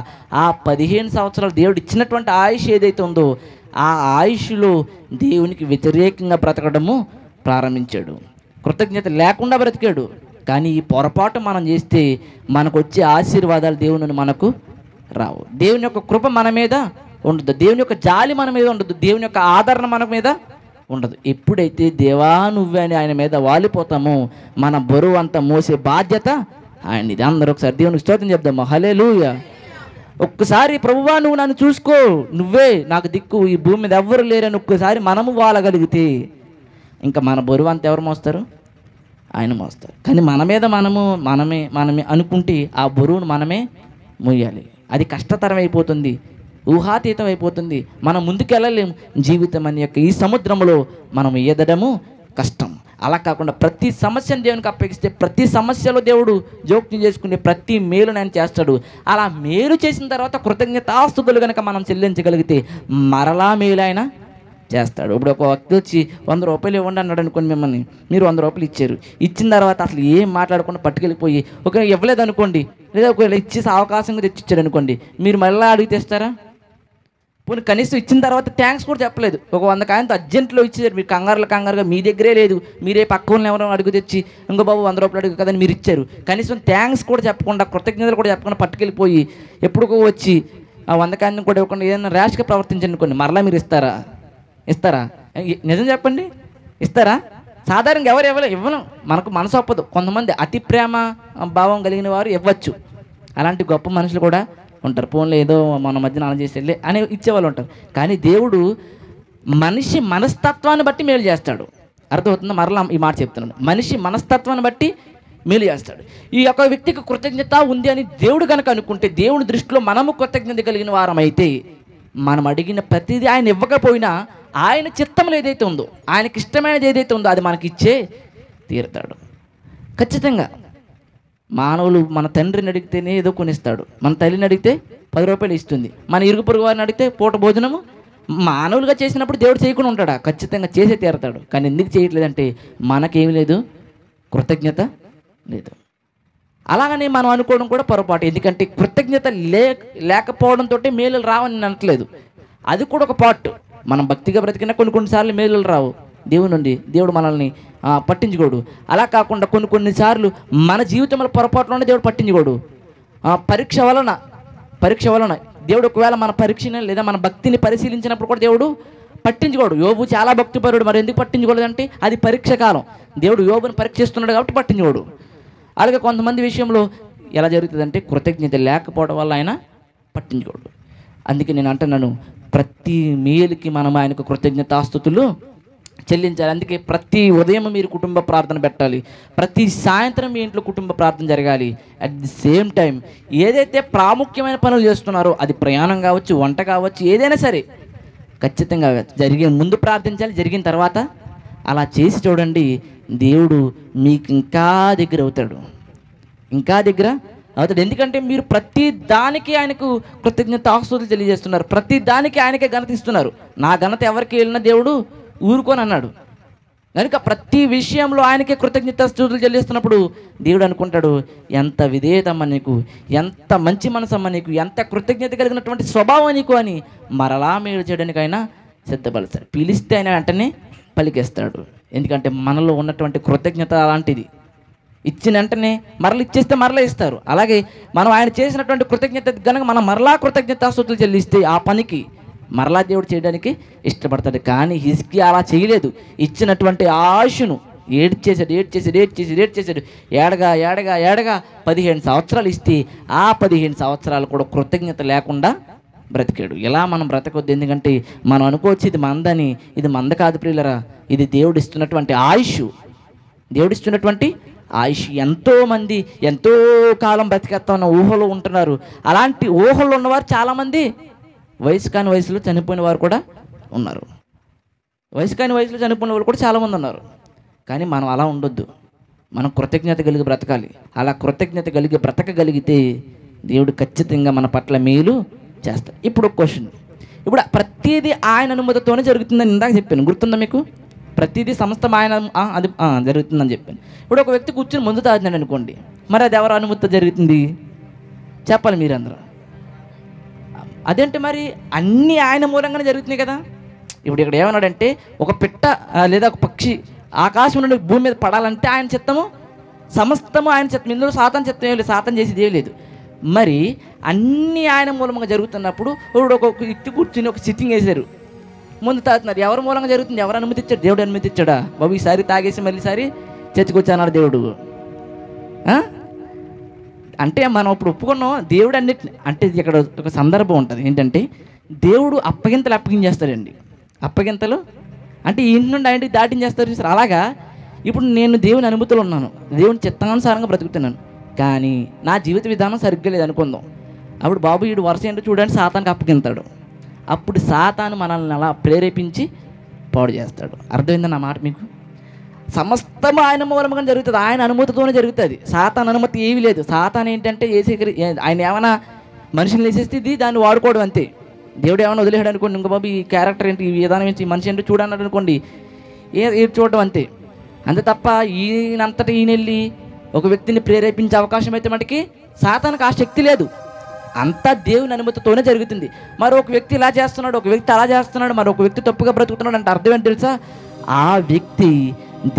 ఆ 15 సంవత్సరాలు దేవుడు ఇచ్చినటువంటి ఆయుష్ ఏదైతే ఉందో ఆ ఆయుష్లో దేవునికి వ్యతిరేకంగా బ్రతకడము ప్రారంభించాడు. కృతజ్ఞత లేకుండా బ్రతికాడు. కానీ ఈ పొరపాటు మనం చేస్తే మనకు వచ్చే ఆశీర్వాదాలు దేవుని మనకు రావు. దేవుని యొక్క కృప మన మీద ఉండదు, దేవుని యొక్క జాలి మన మీద ఉండదు, దేవుని యొక్క ఆదరణ మన మీద ఉండదు. ఎప్పుడైతే దేవా నువ్వే అని ఆయన మీద వాలిపోతామో మన బరువు అంతా మోసే బాధ్యత ఆయన. ఇది అందరూ ఒకసారి దేవునికి స్తోత్రం చెప్దాము, హల్లెలూయా. ఒక్కసారి ప్రభువా నువ్వు నన్ను చూసుకో, నువ్వే నాకు దిక్కు, ఈ భూమి మీద ఎవ్వరు లేరని ఒక్కసారి మనము వాలగలిగితే ఇంకా మన బరువు అంతా ఎవరు మోస్తారు, ఆయన మోస్తారు. కానీ మన మీద మనమే అనుకుంటే ఆ బరువును మనమే మోయాలి. అది కష్టతరం అయిపోతుంది. ఊహాతీతమైపోతుంది, మనం ముందుకెళ్ళలేము. జీవితం అనే ఈ సముద్రంలో మనం ఈదడము కష్టం. అలా కాకుండా ప్రతి సమస్యను దేవునికి అప్పగిస్తే ప్రతి సమస్యలో దేవుడు జోక్యం చేసుకునే ప్రతి మేలును ఆయన చేస్తాడు. అలా మేలు చేసిన తర్వాత కృతజ్ఞతాస్తుతులు కనుక మనం చెల్లించగలిగితే మరలా మేలు ఆయన చేస్తాడు. ఇప్పుడు ఒక వ్యక్తి వచ్చి 100 రూపాయలు ఇవ్వండి అన్నాడు అనుకోండి, మిమ్మల్ని మీరు 100 రూపాయలు ఇచ్చారు. ఇచ్చిన తర్వాత అసలు ఏం మాట్లాడకుండా పట్టుకెళ్ళిపోయి ఒకవేళ ఇవ్వలేదు అనుకోండి, లేదా ఒకవేళ ఇచ్చేసి అవకాశంగా తెచ్చిచ్చాడు అనుకోండి, మీరు మళ్ళీ అడిగి తెస్తారా? పోనీ కనీసం ఇచ్చిన తర్వాత థ్యాంక్స్ కూడా చెప్పలేదు. ఒక 100 కాయంతో అర్జెంట్లో ఇచ్చారు, మీరు కంగారుగా మీ దగ్గరే లేదు, మీరే పక్క వాళ్ళని ఎవరో అడుగు తెచ్చి ఇంకో బాబు 100 రూపాయలు అడుగు కదని మీరు ఇచ్చారు. కనీసం థ్యాంక్స్ కూడా చెప్పకుండా కృతజ్ఞతలు కూడా చెప్పకుండా పట్టుకెళ్ళిపోయి ఎప్పుడుకో వచ్చి ఆ 100 కాయను కూడా ఇవ్వకుండా ఏదైనా ర్యాష్గా ప్రవర్తించండి అనుకోండి, మరలా మీరు ఇస్తారా? నిజం చెప్పండి, ఇస్తారా? సాధారణంగా ఎవరు ఇవ్వను, మనకు మనసు ఒప్పదు. కొంతమంది అతి ప్రేమ భావం కలిగిన వారు ఇవ్వచ్చు, అలాంటి గొప్ప మనుషులు కూడా ఉంటారు. ఫోన్లో ఏదో మన మధ్యన అలా చేసి వెళ్ళి అని ఇచ్చేవాళ్ళు ఉంటారు. కానీ దేవుడు మనిషి మనస్తత్వాన్ని బట్టి మేలు చేస్తాడు. అర్థమవుతుందా? మరలా ఈ మాట చెప్తున్నాడు, మనిషి మనస్తత్వాన్ని బట్టి మేలు చేస్తాడు. ఈ యొక్క వ్యక్తికి కృతజ్ఞత ఉంది అని దేవుడు కనుక అనుకుంటే, దేవుని దృష్టిలో మనము కృతజ్ఞత కలిగిన వారమైతే మనం అడిగిన ప్రతిదీ ఆయన ఇవ్వకపోయినా ఆయన చిత్తంలో ఏదైతే ఉందో, ఆయనకి ఇష్టమైనది ఏదైతే ఉందో అది మనకి ఇచ్చే తీరుతాడు. ఖచ్చితంగా మానవులు మన తండ్రిని అడిగితేనే ఏదో కొనిస్తాడు, మన తల్లిని అడిగితే 10 రూపాయలు ఇస్తుంది, మన ఇరుగు పొరుగు వారిని అడిగితే పూట భోజనము మానవులుగా చేసినప్పుడు దేవుడు చేయకుండా ఉంటాడా? ఖచ్చితంగా చేసే తీరుతాడు. కానీ ఎందుకు చేయట్లేదంటే మనకేమీ లేదు, కృతజ్ఞత లేదు. అలాగనే మనం అనుకోవడం కూడా పొరపాటు. ఎందుకంటే కృతజ్ఞత లేకపోవడంతో మేలులు రావని నేను అనట్లేదు, అది కూడా ఒక పార్ట్. మనం భక్తిగా బ్రతికినా కొన్నిసార్లు మేలులు రావు దేవుని నుండి, దేవుడు మనల్ని పట్టించుకోడు. అలా కాకుండా కొన్నిసార్లు మన జీవితంలో పొరపాట్లోనే దేవుడు పట్టించుకోడు. పరీక్ష వలన దేవుడు ఒకవేళ మన పరీక్షను లేదా మన భక్తిని పరిశీలించినప్పుడు కూడా దేవుడు పట్టించుకోడు. యోబు చాలా భక్తిపరుడు, మరి ఎందుకు పట్టించుకోలేదంటే అది పరీక్ష కాలం, దేవుడు యోబుని పరీక్షిస్తున్నాడు కాబట్టి పట్టించుకోడు. అలాగే కొంతమంది విషయంలో ఎలా జరుగుతుందంటే కృతజ్ఞత లేకపోవడం వల్ల ఆయన పట్టించుకోడు. అందుకే నేను అంటున్నాను, ప్రతి మేలుకి మనం ఆయనకు కృతజ్ఞతాస్తుతులు చెల్లించాలి. అందుకే ప్రతి ఉదయం మీరు కుటుంబ ప్రార్థన పెట్టాలి, ప్రతి సాయంత్రం మీ ఇంట్లో కుటుంబ ప్రార్థన జరగాలి. అట్ ది సేమ్ టైం ఏదైతే ప్రాముఖ్యమైన పనులు చేస్తున్నారో, అది ప్రయాణం కావచ్చు, వంట కావచ్చు, ఏదైనా సరే ఖచ్చితంగా జరిగే ముందు ప్రార్థించాలి, జరిగిన తర్వాత. అలా చేసి చూడండి, దేవుడు మీకు ఇంకా దగ్గర అవుతాడు. ఎందుకంటే మీరు ప్రతి దానికి ఆయనకు కృతజ్ఞతాస్తుతులు తెలియజేస్తున్నారు, ప్రతి దానికి ఆయనకే ఘనతిస్తున్నారు. నా ఘనత ఎవరికి వెళ్ళినా దేవుడు ఊరుకొని అన్నాడు కనుక ప్రతి విషయంలో ఆయనకే కృతజ్ఞతాస్తుతులు చెల్లిస్తున్నప్పుడు దేవుడు అనుకుంటాడు, ఎంత విధేయతమ్మ నీకు, ఎంత మంచి మనసమ్మ నీకు, ఎంత కృతజ్ఞత కలిగినటువంటి స్వభావం నీకు అని మరలా మేలు చేయడానికి ఆయన సిద్ధపడతాడు. పిలిస్తే ఆయన వెంటనే పలికేస్తాడు. ఎందుకంటే మనలో ఉన్నటువంటి కృతజ్ఞత అలాంటిది, ఇచ్చిన వెంటనే మరలు ఇచ్చేస్తే మరలా ఇస్తారు. అలాగే మనం ఆయన చేసినటువంటి కృతజ్ఞత కనుక మనం మరలా కృతజ్ఞతాస్తుతులు చెల్లిస్తే ఆ పనికి మరలా దేవుడు చేయడానికి ఇష్టపడతాడు. కానీ హిజ్కియా అలా చేయలేదు. ఇచ్చినటువంటి ఆయుషును ఏడ్ చేశాడు. ఏడగా 17 సంవత్సరాలు ఇస్తే ఆ 17 సంవత్సరాలు కూడా కృతజ్ఞత లేకుండా బ్రతికాడు. ఎలా మనం బ్రతకొద్దు? ఎందుకంటే మనం అనుకోవచ్చు ఇది మందని, ఇది మంద కాదు ప్రియులరా, ఇది దేవుడిస్తున్నటువంటి ఆయుష్. ఎంతోమంది ఎంతో కాలం బ్రతికేస్తా ఉన్న ఊహలో ఉంటున్నారు. అలాంటి ఊహల్లో ఉన్నవారు చాలామంది వయసు కాని వయసులో చనిపోయిన వాళ్ళు కూడా చాలామంది ఉన్నారు. కానీ మనం అలా ఉండొద్దు, మనం కృతజ్ఞత కలిగి బ్రతకాలి. అలా కృతజ్ఞత కలిగి బ్రతకగలిగితే దేవుడు ఖచ్చితంగా మన పట్ల మేలు చేస్తాడు. ఇప్పుడు ఒక క్వశ్చన్, ఇప్పుడు ప్రతిదీ ఆయన అనుమతితోనే జరుగుతుందని ఇందాక చెప్పాను, గుర్తుందా మీకు? ప్రతిదీ సమస్త ఆయన అది జరుగుతుందని చెప్పాను. ఇప్పుడు ఒక వ్యక్తి కూర్చొని ముందు తాగుతున్నాడు అనుకోండి, మరి అది ఎవరు అనుమతితో జరుగుతుంది? చెప్పాలి మీరందరూ. అదేంటి మరి అన్నీ ఆయన మూలంగానే జరుగుతున్నాయి కదా. ఇప్పుడు ఇక్కడ ఏమన్నాడంటే ఒక పిట్ట లేదా ఒక పక్షి ఆకాశం నుండి భూమి మీద పడాలంటే ఆయన చిత్తము, సమస్తము ఆయన చిత్తం, ఇందులో సాతం చిత్తం ఏం లేదు, సాతం చేసేది ఏం లేదు. మరి అన్నీ ఆయన మూలంగా జరుగుతున్నప్పుడు ఇప్పుడు ఒక వ్యక్తి కూర్చుని ఒక సిట్టింగ్ వేశారు, ముందు తాగుతున్నారు, ఎవరి మూలంగా జరుగుతుంది? ఎవరు అనుమతిచ్చాడు? దేవుడు అనుమతిచ్చాడా? బాబు ఈసారి తాగేసి మళ్ళీసారి చచ్చికొచ్చాడు దేవుడు అంటే మనం ఇప్పుడు ఒప్పుకున్నాం దేవుడు అన్నిటిని. అంటే ఇక్కడ ఒక సందర్భం ఉంటుంది, ఏంటంటే దేవుడు అప్పగింతలు అప్పగించేస్తాడండి అంటే ఈ ఇంటి నుండి ఆయన దాటించేస్తారు సార్. అలాగా ఇప్పుడు నేను దేవుని అనుమతిలో ఉన్నాను, దేవుని చిత్తానుసారంగా బ్రతుకుతున్నాను, కానీ నా జీవిత విధానం సరిగ్గా లేదనుకుందాం. అప్పుడు బాబు వీడు వరుస ఏంటో చూడండి సాతానికి అప్పగింతాడు. అప్పుడు సాతాను మనల్ని అలా ప్రేరేపించి పాడు చేస్తాడు. అర్థమైందా నా మాట మీకు? సమస్తము ఆయన మూలంగా జరుగుతుంది, ఆయన అనుమతితోనే జరుగుతుంది. సాతాను అనుమతి ఏమీ లేదు. సాతాను ఏంటంటే ఆయన ఏమైనా మనిషిని వేసేస్తే ఇది దాన్ని వాడుకోవడం అంతే. దేవుడు ఏమైనా వదిలేసాడు అనుకోండి, ఇంకో బాబు ఈ క్యారెక్టర్ ఏంటి, ఈ విధానం ఏంటి, మనిషి ఏంటో చూడన్నాడు అనుకోండి, ఏ చూడడం అంతే. అంతే తప్ప ఈయనంతటా ఈయన వెళ్ళి ఒక వ్యక్తిని ప్రేరేపించే అవకాశం అయితే మనకి సాతానికి ఆ శక్తి లేదు. అంతా దేవుని అనుమతితోనే జరుగుతుంది. మరి ఒక వ్యక్తి ఇలా చేస్తున్నాడు, ఒక వ్యక్తి అలా చేస్తున్నాడు, మరి ఒక వ్యక్తి తప్పుగా బ్రతుకుతున్నాడు అంటే అర్థం ఏంటి తెలుసా? ఆ వ్యక్తి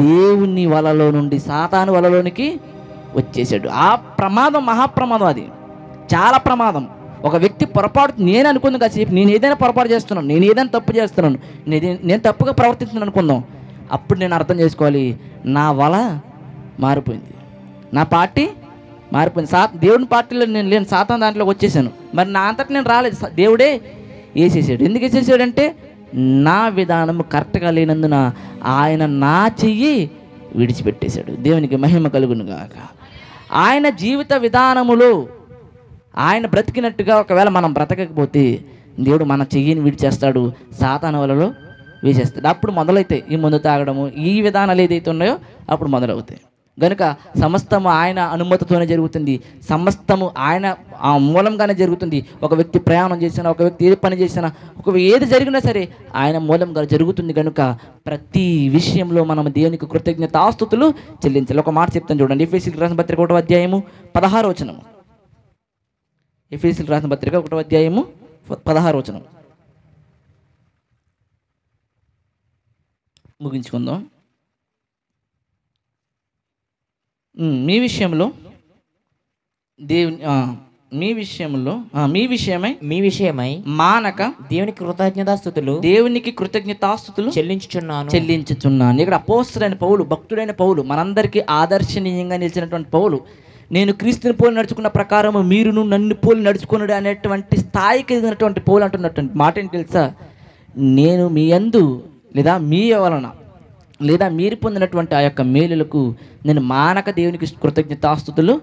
దేవుని వలలో నుండి సాతాను వలలోనికి వచ్చేసాడు. ఆ ప్రమాదం మహాప్రమాదం, అది చాలా ప్రమాదం. ఒక వ్యక్తి పొరపాటు, నేను అనుకుందాం కాసేపు నేను ఏదైనా పొరపాటు చేస్తున్నాను, నేను ఏదైనా తప్పు చేస్తున్నాను, నేను తప్పుగా ప్రవర్తిస్తున్నాను అనుకుందాం. అప్పుడు నేను అర్థం చేసుకోవాలి, నా వల మారిపోయింది, నా పార్టీ మారిపోయింది. దేవుని పార్టీలో నేను లేను, సాతాను దాంట్లోకి వచ్చేసాను. మరి నా అంతటి నేను రాలేదు, దేవుడే వేసేసాడు. ఎందుకు వేసేసాడంటే నా విధానం కరెక్ట్గా లేనందున ఆయన నా చెయ్యి విడిచిపెట్టేశాడు. దేవునికి మహిమ కలుగును గాక. ఆయన జీవిత విధానములో ఆయన బ్రతికినట్టుగా ఒకవేళ మనం బ్రతకకపోతే దేవుడు మన చెయ్యిని విడిచేస్తాడు, సాతాను వలలో వేసేస్తాడు. అప్పుడు మొదలైతే ఈ మందు తాగడము, ఈ విధానాలు ఏదైతే ఉన్నాయో అప్పుడు మొదలవుతాయి. కనుక సమస్తము ఆయన అనుమతితోనే జరుగుతుంది, సమస్తము ఆయన ఆ మూలంగానే జరుగుతుంది. ఒక వ్యక్తి ప్రయాణం చేసినా, ఒక వ్యక్తి ఏది పని చేసినా, ఒక ఏది జరిగినా సరే ఆయన మూలంగా జరుగుతుంది. కనుక ప్రతి విషయంలో మనం దేవునికి కృతజ్ఞత ఆస్తుతులు చెల్లించాలి. ఒక మాట చెప్తాను చూడండి, ఎఫెసీయులకు రాసిన పత్రిక 1వ అధ్యాయము 16వ వచనం. ఎఫెసీయులకు రాసిన పత్రిక 1వ అధ్యాయము 16వ వచనం ముగించుకుందాం. మీ విషయమై మానక దేవునికి కృతజ్ఞతాస్తుతులు చెల్లించుచున్నాను. ఇక్కడ అపోస్తలుడైన పౌలు, భక్తుడైన పౌలు, మనందరికీ ఆదర్శనీయంగా నిలిచినటువంటి పౌలు, నేను క్రీస్తుని పోలి నడుచుకున్న ప్రకారము మీరును నన్ను పోలి నడుచుకున్నాడు అనేటువంటి స్థాయికి ఎదిగినటువంటి పౌలు అంటున్నటువంటి మాట ఏంటి తెలుసా? నేను మీ యందు లేదా మీ వలన లేదా మీరు పొందినటువంటి ఆ యొక్క మేలులకు నేను మానక దేవునికి కృతజ్ఞతాస్తుతులు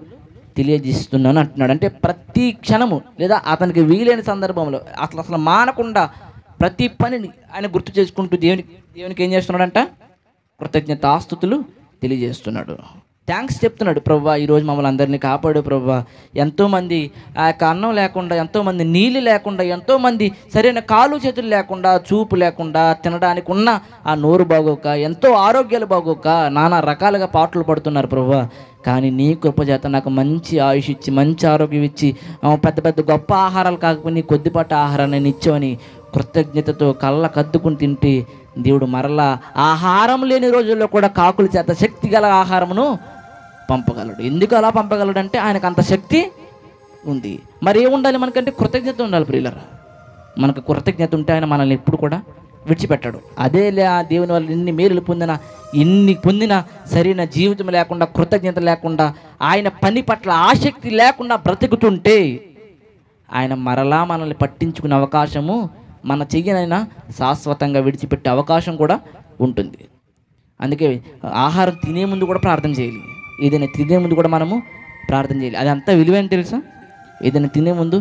తెలియజేస్తున్నాను అంటున్నాడు. అంటే ప్రతి క్షణము లేదా అతనికి వీలైన సందర్భంలో అసలు మానకుండా ప్రతి పనిని ఆయన గుర్తు చేసుకుంటూ దేవునికి ఏం చేస్తున్నాడంట? కృతజ్ఞతాస్తుతులు తెలియజేస్తున్నాడు. థ్యాంక్స్ చెప్తున్నాడు. ప్రభువా ఈరోజు మమ్మల్ని అందరినీ కాపాడు ప్రభువా. ఎంతోమంది ఆ యొక్క అన్నం లేకుండా, ఎంతోమంది నీళ్ళు లేకుండా, ఎంతోమంది సరైన కాలు చేతులు లేకుండా, చూపు లేకుండా, తినడానికి ఉన్న ఆ నోరు బాగోక, ఎంతో ఆరోగ్యాలు బాగోక నానా రకాలుగా పాటలు పడుతున్నారు ప్రభువా. కానీ నీ కృపచేత నాకు మంచి ఆయుష్ ఇచ్చి, మంచి ఆరోగ్యం ఇచ్చి, పెద్ద పెద్ద గొప్ప ఆహారాలు కాకపోయినా కొద్దిపాటి ఆహారాన్ని ఇచ్చావని కృతజ్ఞతతో కళ్ళ కద్దుకుని తింటే దేవుడు మరలా ఆహారం లేని రోజుల్లో కూడా కాకుల చేత శక్తి గల ఆహారమును పంపగలడు. ఎందుకు అలా పంపగలడు అంటే ఆయనకు అంత శక్తి ఉంది. మరి ఏముండాలి మనకంటే? కృతజ్ఞత ఉండాలి ప్రియులారా. మనకు కృతజ్ఞత ఉంటే ఆయన మనల్ని ఎప్పుడు కూడా విడిచిపెట్టాడు. అదే దేవుని వల్ల ఎన్ని మేలులు పొందినా, ఎన్ని పొందినా సరైన జీవితం లేకుండా, కృతజ్ఞత లేకుండా, ఆయన పని పట్ల ఆసక్తి లేకుండా బ్రతుకుతుంటే ఆయన మరలా మనల్ని పట్టించుకునే అవకాశము, మన చెయ్యనైనా శాశ్వతంగా విడిచిపెట్టే అవకాశం కూడా ఉంటుంది. అందుకే ఆహారం తినే ముందు కూడా ప్రార్థన చేయాలి. ఏదైనా తినే ముందు కూడా మనము ప్రార్థన చేయాలి. అది అంత విలువైన తెలుసా. ఏదైనా తినే ముందు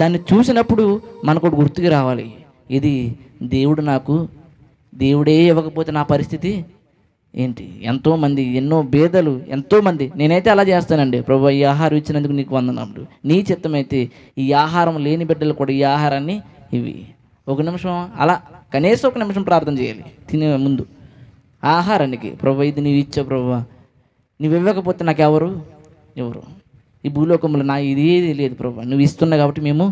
దాన్ని చూసినప్పుడు మనకు ఒకటి గుర్తుకు రావాలి, ఇది దేవుడే ఇవ్వకపోతే నా పరిస్థితి ఏంటి. ఎంతోమంది, ఎన్నో భేదాలు, ఎంతోమంది. నేనైతే అలా చేస్తానండి, ప్రభువా ఈ ఆహారం ఇచ్చినందుకు నీకు వందనములు, నీ చిత్తమైతే ఈ ఆహారం లేని బిడ్డలు కూడా ఈ ఆహారాన్ని ఇవి. ఒక నిమిషం అలా కనీసం ఒక నిమిషం ప్రార్థన చేయాలి తినే ముందు. ఆహారానికి ప్రభువా ఇది నీవు ఇచ్చావు ప్రభువా, నువ్వు ఇవ్వకపోతే నాకెవరు ఈ భూలోకంలో నా ఇదేది లేదు ప్రభువా, నువ్వు ఇస్తున్నావు కాబట్టి మేము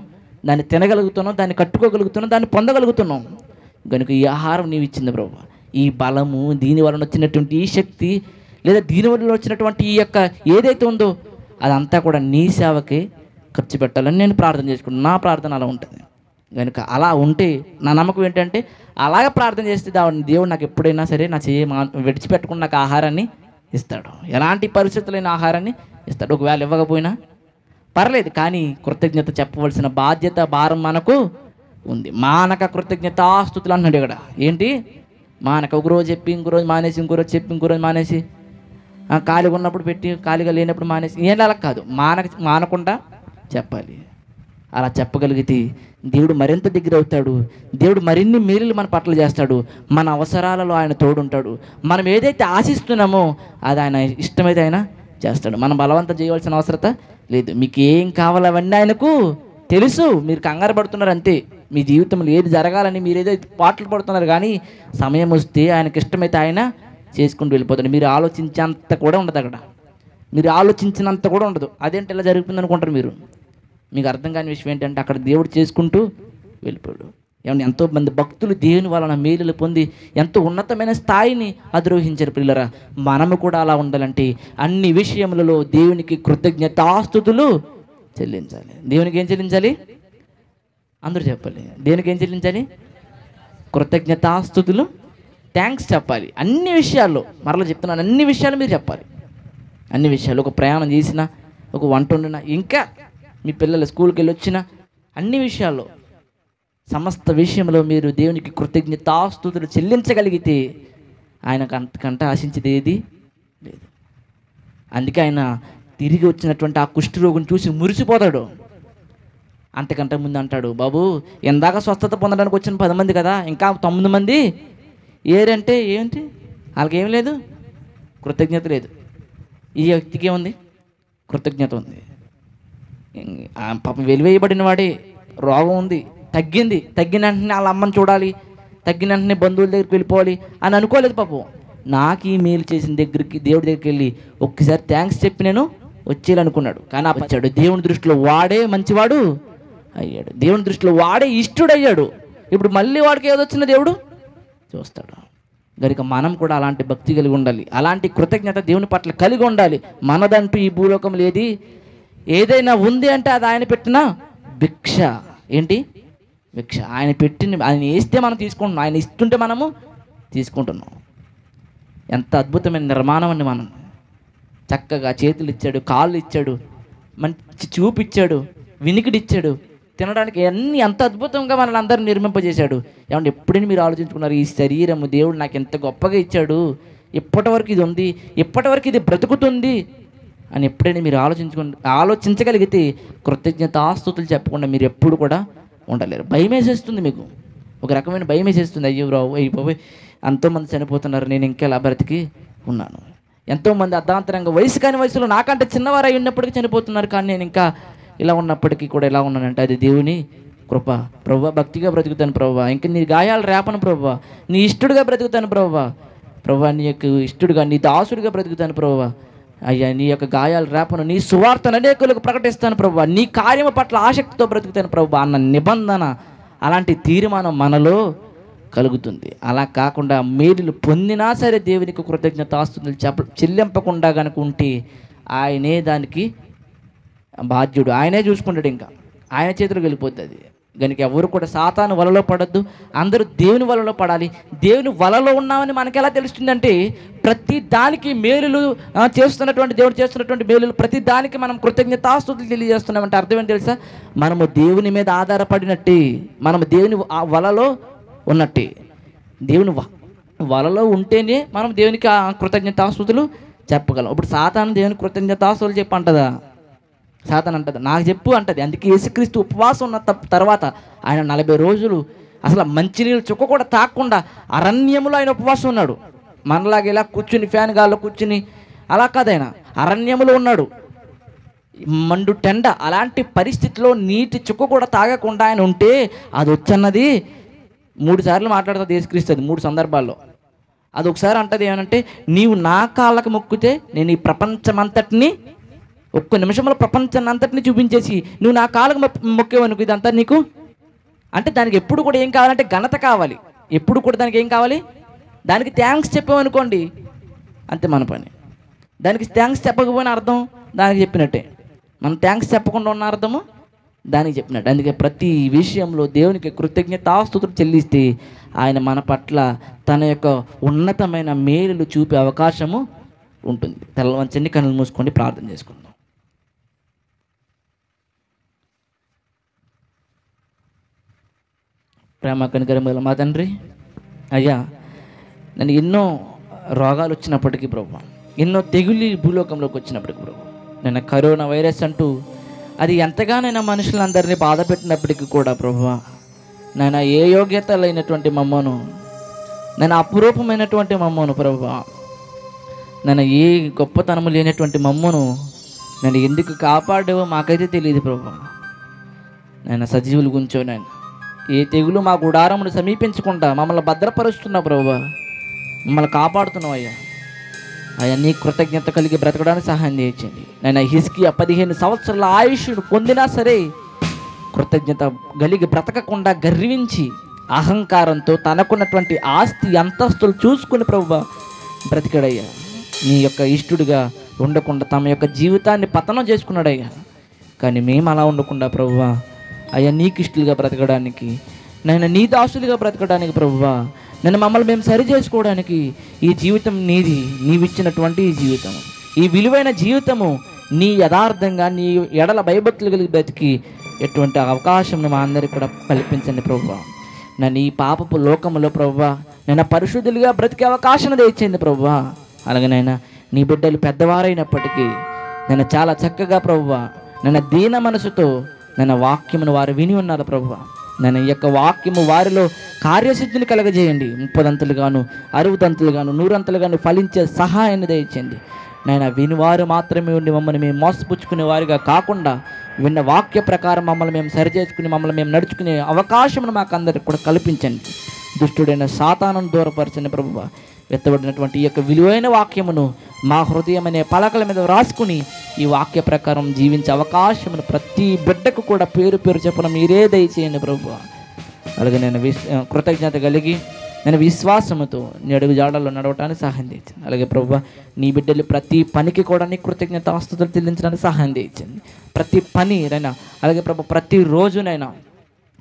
దాన్ని తినగలుగుతున్నాం, దాన్ని కట్టుకోగలుగుతున్నాం, దాన్ని పొందగలుగుతున్నాం. కనుక ఈ ఆహారం నీవు ఇచ్చింది ప్రభువా. ఈ బలము, దీని వలన వచ్చినటువంటి ఈ శక్తి లేదా దీని వలన వచ్చినటువంటి ఈ యొక్క ఏదైతే ఉందో అదంతా కూడా నీ సేవకే ఖర్చు పెట్టాలని నేను ప్రార్థన చేసుకుంటాను. నా ప్రార్థన అలా ఉంటుంది. కనుక అలా ఉంటే నా నమ్మకం ఏంటంటే అలాగే ప్రార్థన చేస్తే దేవుడు నాకు ఎప్పుడైనా సరే నా చేయి విడిచిపెట్టుకుని నాకు ఆహారాన్ని ఇస్తాడు. ఎలాంటి పరిస్థితులైన ఆహారాన్ని ఇస్తాడు. ఒకవేళ ఇవ్వకపోయినా పర్లేదు, కానీ కృతజ్ఞత చెప్పవలసిన బాధ్యత, భారం మనకు ఉంది. మానక కృతజ్ఞతాస్తుతులు అన్నాడు ఇక్కడ. ఏంటి మానక? ఒకరోజు చెప్పి ఇంకోరోజు మానేసి, ఇంకోరోజు చెప్పి ఇంకోరోజు మానేసి, ఖాళీగా ఉన్నప్పుడు పెట్టి ఖాళీగా లేనప్పుడు మానేసి, ఏం అలా కాదు. మానకుండా చెప్పాలి. అలా చెప్పగలిగితే దేవుడు మరింత దగ్గర అవుతాడు. దేవుడు మరిన్ని మేలులు మన పట్ల చేస్తాడు. మన అవసరాలలో ఆయన తోడుంటాడు. మనం ఏదైతే ఆశిస్తున్నామో అది ఆయన ఇష్టమైతే ఆయన చేస్తాడు. మనం బలవంతం చేయవలసిన అవసరత లేదు. మీకు ఏం కావాలో అవన్నీ ఆయనకు తెలుసు. మీరు కంగారు పడుతున్నారు అంతే. మీ జీవితంలో ఏది జరగాలని మీరేదో పాటలు పడుతున్నారు, కానీ సమయం వస్తే ఆయనకి ఇష్టమైతే ఆయన చేసుకుంటూ వెళ్ళిపోతాడు. మీరు ఆలోచించేంత కూడా ఉండదు అక్కడ. మీరు ఆలోచించినంత కూడా ఉండదు. అదేంటి ఇలా జరుగుతుంది అనుకుంటారు మీరు. మీకు అర్థం కాని విషయం ఏంటంటే అక్కడ దేవుడు చేసుకుంటూ వెళ్ళిపోయాడు. ఏమన్నా ఎంతోమంది భక్తులు దేవుని వలన మేలులు పొంది ఎంతో ఉన్నతమైన స్థాయిని అధిరోహించారు. పిల్లరా, మనము కూడా అలా ఉండాలంటే అన్ని విషయములలో దేవునికి కృతజ్ఞతాస్తుతులు చెల్లించాలి. దేవునికి ఏం చెల్లించాలి? అందరూ చెప్పాలి. దేవునికి ఏం చెల్లించాలి? కృతజ్ఞతాస్తుతులు, థ్యాంక్స్ చెప్పాలి అన్ని విషయాల్లో. మరలా చెప్తున్నాను, అన్ని విషయాలు మీరు చెప్పాలి. అన్ని విషయాలు, ఒక ప్రయాణం చేసినా, ఒక వంట వండినా, ఇంకా మీ పిల్లలు స్కూల్కి వెళ్ళి వచ్చిన అన్ని విషయాల్లో, సమస్త విషయంలో మీరు దేవునికి కృతజ్ఞతాస్తుతులు చెల్లించగలిగితే ఆయనకు అంతకంటే ఆశించేది ఏది లేదు. అందుకే ఆయన తిరిగి వచ్చినటువంటి ఆ కుష్ఠరోగిని చూసి మురిసిపోతాడు. అంతకంటే ముందు అంటాడు, బాబు ఇందాక స్వస్థత పొందడానికి వచ్చిన 10 మంది కదా, ఇంకా 9 మంది ఏరంటే ఏంటి? వాళ్ళకేం లేదు, కృతజ్ఞత లేదు. ఈ వ్యక్తికి ఏముంది? కృతజ్ఞత ఉంది. పాపం వెలివేయబడిన వాడే, రోగం ఉంది, తగ్గింది, తగ్గిన వెంటనే వాళ్ళ అమ్మని చూడాలి, తగ్గిన వెంటనే బంధువుల దగ్గరికి వెళ్ళిపోవాలి అని అనుకోలేదు. పాపం నాకు ఈ మేలు చేసిన దగ్గరికి, దేవుడి దగ్గరికి వెళ్ళి ఒక్కసారి థ్యాంక్స్ చెప్పి నేను వచ్చేయాలనుకున్నాడు. కానీ ఆపచ్చాడు. దేవుని దృష్టిలో వాడే మంచివాడు అయ్యాడు. దేవుని దృష్టిలో వాడే ఇష్టుడు అయ్యాడు. ఇప్పుడు మళ్ళీ వాడికి ఏదో వచ్చిన దేవుడు చూస్తాడు. గనుక మనం కూడా అలాంటి భక్తి కలిగి ఉండాలి. అలాంటి కృతజ్ఞత దేవుని పట్ల కలిగి ఉండాలి. మనదంటూ ఈ భూలోకం లేది. ఏదైనా ఉంది అంటే అది ఆయన పెట్టిన భిక్ష. ఏంటి భిక్ష? ఆయన పెట్టిన, ఆయన వేస్తే మనం తీసుకుంటున్నాం, ఆయన ఇస్తుంటే మనము తీసుకుంటున్నాం. ఎంత అద్భుతమైన నిర్మాణం అండి. మనం చక్కగా చేతులు ఇచ్చాడు, కాళ్ళు ఇచ్చాడు, మంచి చూపిచ్చాడు, వినికిడిచ్చాడు, తినడానికి అన్నీ ఎంత అద్భుతంగా మనల్ని అందరినీ నిర్మింపజేశాడు. ఏమంటే ఎప్పుడైనా మీరు ఆలోచించుకున్నారు, ఈ శరీరము దేవుడు నాకు ఎంత గొప్పగా ఇచ్చాడు, ఇప్పటి వరకు ఇది ఉంది, ఇప్పటి వరకు ఇది బ్రతుకుతుంది అని ఎప్పుడైనా మీరు ఆలోచించగలిగితే కృతజ్ఞతాస్తుతులు చెప్పకుండా మీరు ఎప్పుడు కూడా ఉండలేరు. భయం వేసేస్తుంది మీకు, ఒక రకమైన భయం వేసేస్తుంది. అయ్యో రావు, అయిపోయి ఎంతోమంది చనిపోతున్నారు, నేను ఇంకా ఇలా బ్రతికి ఉన్నాను. ఎంతోమంది అర్ధాంతరంగా వయసు కాని వయసులో, నాకంటే చిన్నవారు అయి ఉన్నప్పటికీ చనిపోతున్నారు, కానీ నేను ఇంకా ఇలా ఉన్నప్పటికీ కూడా ఇలా ఉన్నానంటే అది దేవుని కృప. ప్రభువా, భక్తిగా బ్రతుకుతాను ప్రభువా, ఇంకా నీ గాయాలు రేపను ప్రభువా, నీ ఇష్టడుగా బ్రతుకుతాను ప్రభువా, ప్రభువా నీ యొక్క ఇష్టడుగా, నీ దాసుడిగా బ్రతుకుతాను ప్రభువా, అయ్యా నీ యొక్క గాయాలు రేపను, నీ సువార్తను అనేకులకు ప్రకటిస్తాను ప్రభువా, నీ కార్యము పట్ల ఆసక్తితో బ్రతుకుతాను ప్రభువా అన్న నిబంధన, అలాంటి తీర్మానం మనలో కలుగుతుంది. అలా కాకుండా మేలులు పొందినా సరే దేవునికి కృతజ్ఞతాస్తుతులు చెల్లింపకుండా కనుక ఉంటే ఆయనే దానికి బాధ్యుడు, ఆయనే చూసుకుంటాడు, ఇంకా ఆయన చేతులకు వెళ్ళిపోతుంది అది. కనుక ఎవరు కూడా సాతాను వలలో పడద్దు, అందరూ దేవుని వలలో పడాలి. దేవుని వలలో ఉన్నామని మనకు ఎలా తెలుస్తుందంటే, ప్రతి దానికి మేలులు చేస్తున్నటువంటి దేవుడు చేస్తున్నటువంటి మేలులు ప్రతి దానికి మనం కృతజ్ఞతాస్తుతులు తెలియజేస్తున్నామంటే అర్థం ఏంటి తెలుసా? మనము దేవుని మీద ఆధారపడినట్టే, మనము దేవుని వలలో ఉన్నట్టే. దేవుని వలలో ఉంటేనే మనం దేవునికి కృతజ్ఞతాస్తుతులు చెప్పగలం. ఇప్పుడు సాతాను దేవుని కృతజ్ఞతాస్తుతులు చెప్పంటదా? సాతాను అంటది, నాకు చెప్పు అంటది. అందుకే యేసుక్రీస్తు ఉపవాసం ఉన్న తర్వాత ఆయన 40 రోజులు అసలు మంచినీళ్ళు చుక్క కూడా తాకకుండా అరణ్యములో ఆయన ఉపవాసం ఉన్నాడు. మనలాగే ఇలా కూర్చుని ఫ్యాన్ గాల్లో కూర్చుని అలా కాదు, ఆయన అరణ్యములో ఉన్నాడు, మండు టెండ. అలాంటి పరిస్థితిలో నీటి చుక్క కూడా తాగకుండా ఆయన ఉంటే అది వచ్చన్నది 3 సార్లు మాట్లాడుతుంది యేసుక్రీస్తు. అది 3 సందర్భాల్లో. అది ఒకసారి అంటది ఏమనంటే, నీవు నా కాళ్ళకు మొక్కితే నేను ఈ ప్రపంచమంతటిని, ఒక్క నిమిషంలో ప్రపంచాన్ని అంతటినీ చూపించేసి నువ్వు నా కాళ్ళకు మొక్కేవనుకు ఇదంతా నీకు అంటే, దానికి ఎప్పుడు కూడా ఏం కావాలంటే ఘనత కావాలి. ఎప్పుడు కూడా దానికి ఏం కావాలి? దానికి థ్యాంక్స్ చెప్పామనుకోండి అంతే మన పని. దానికి థ్యాంక్స్ చెప్పకపోయినా అర్థం దానికి చెప్పినట్టే, మనం థ్యాంక్స్ చెప్పకుండా ఉన్న అర్థము దానికి చెప్పినట్టు. అందుకే ప్రతి విషయంలో దేవునికి కృతజ్ఞతాస్తుతులు చెల్లిస్తే ఆయన మన పట్ల తన యొక్క ఉన్నతమైన మేలులు చూపే అవకాశము ఉంటుంది. తెల్లవంచండి, కన్నులు మూసుకోండి, ప్రార్థన చేసుకుందాం. ప్రేమ కనికరముల మా తండ్రి, అయ్యా నన్ను ఎన్నో రోగాలు వచ్చినప్పటికీ ప్రభు, ఎన్నో తెగులు భూలోకంలోకి వచ్చినప్పటికీ ప్రభు, నేను కరోనా వైరస్ అంటూ అది ఎంతగానైనా మనుషులందరినీ బాధ పెట్టినప్పటికీ కూడా ప్రభువా నాయన ఏ యోగ్యత లేనటువంటి మమ్మను నేను అపురూపమైనటువంటి మమ్మను ప్రభువా నన్ను ఏ గొప్పతనము లేనటువంటి మమ్మను నన్ను ఎందుకు కాపాడేవో మాకైతే తెలియదు ప్రభువా నాయన సజీవులు గుంచో నాయన ఏ తెగులు మా గుడారమును సమీపించకుండా మమ్మల్ని భద్రపరుస్తున్నావు ప్రభువా మమ్మల్ని కాపాడుతున్నావు అయ్యా అయ్యా నీ కృతజ్ఞత కలిగి బ్రతకడానికి సహాయం చేయించండి నాయన హిజ్కియా 15 సంవత్సరాల ఆయుష్ను పొందినా సరే కృతజ్ఞత కలిగి బ్రతకకుండా గర్వించి అహంకారంతో తనకున్నటువంటి ఆస్తి అంతస్తులు చూసుకుని ప్రభువా బ్రతికాడయ్యా నీ యొక్క ఇష్టడుగా ఉండకుండా తమ యొక్క జీవితాన్ని పతనం చేసుకున్నాడయ్యా కానీ మేము అలా ఉండకుండా ప్రభువా అయ్యా నీకు ఇష్టలుగా బ్రతకడానికి నాయన నీ దాసులుగా బ్రతకడానికి ప్రభువా నన్ను మమ్మల్ని మేము సరి చేసుకోవడానికి ఈ జీవితం నీది నీవిచ్చినటువంటి ఈ జీవితం ఈ విలువైన జీవితము నీ యథార్థంగా నీ ఎడల భయభక్తులు కలిగి బ్రతికి ఎటువంటి అవకాశం మా అందరికీ కూడా కల్పించండి ప్రభువా నన్ను ఈ పాపపు లోకంలో ప్రభువా నేను పరిశుద్ధులుగా బ్రతికే అవకాశం తెచ్చింది ప్రభువా అలాగేనైనా నీ బిడ్డలు పెద్దవారైనప్పటికీ నేను చాలా చక్కగా ప్రభువా నన్ను దీన మనసుతో నన్ను వాక్యమును వారు విని ఉన్నారు ప్రభువా నేను ఈ యొక్క వాక్యము వారిలో కార్యసిద్ధిని కలగజేయండి 30 అంతలుగాను 60 అంతలుగాను 100 అంతలుగాను ఫలించే సహాయాన్ని దయచేయండి నాయన వినివారు మాత్రమే ఉండి మమ్మల్ని మేము మోసపుచ్చుకునే వారిగా కాకుండా విన్న వాక్య ప్రకారం మమ్మల్ని మేము సరిచేసుకుని మమ్మల్ని మేము నడుచుకునే అవకాశం మాకు అందరికి కూడా కల్పించండి దుష్టుడైన సాతానును దూరపరచండి ప్రభువా ఎత్తబడినటువంటి ఈ యొక్క విలువైన వాక్యమును మా హృదయం అనే పలకల మీద రాసుకుని ఈ వాక్య ప్రకారం జీవించే అవకాశమును ప్రతి బిడ్డకు కూడా పేరు పేరు చెప్పడం మీరే దయచేయండి ప్రభువా అలాగే నేను కృతజ్ఞత కలిగి నేను విశ్వాసముతో నీ అడుగు జాడల్లో నడవటానికి సహాయం చేయించండి అలాగే ప్రభువా నీ బిడ్డలు ప్రతి పనికి కూడా నీ కృతజ్ఞత ఆస్తుతులు చెల్లించడానికి సహాయం చేయించండి ప్రతి పనినైనా అలాగే ప్రభు ప్రతిరోజునైనా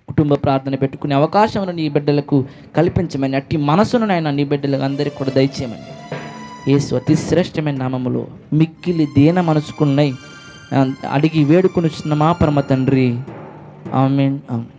కుటుంబ ప్రార్థన పెట్టుకునే అవకాశమును నీ బిడ్డలకు కల్పించమని అట్టి మనసునునైనా నీ బిడ్డలకు అందరికీ కూడా దయచేయమని యేసు అతి శ్రేష్టమైన నామములో మిక్కిలి దీన మనసుకున్నై అడిగి వేడుకొనుచున్న మా పరమ తండ్రి ఆమేన్ ఆమేన్.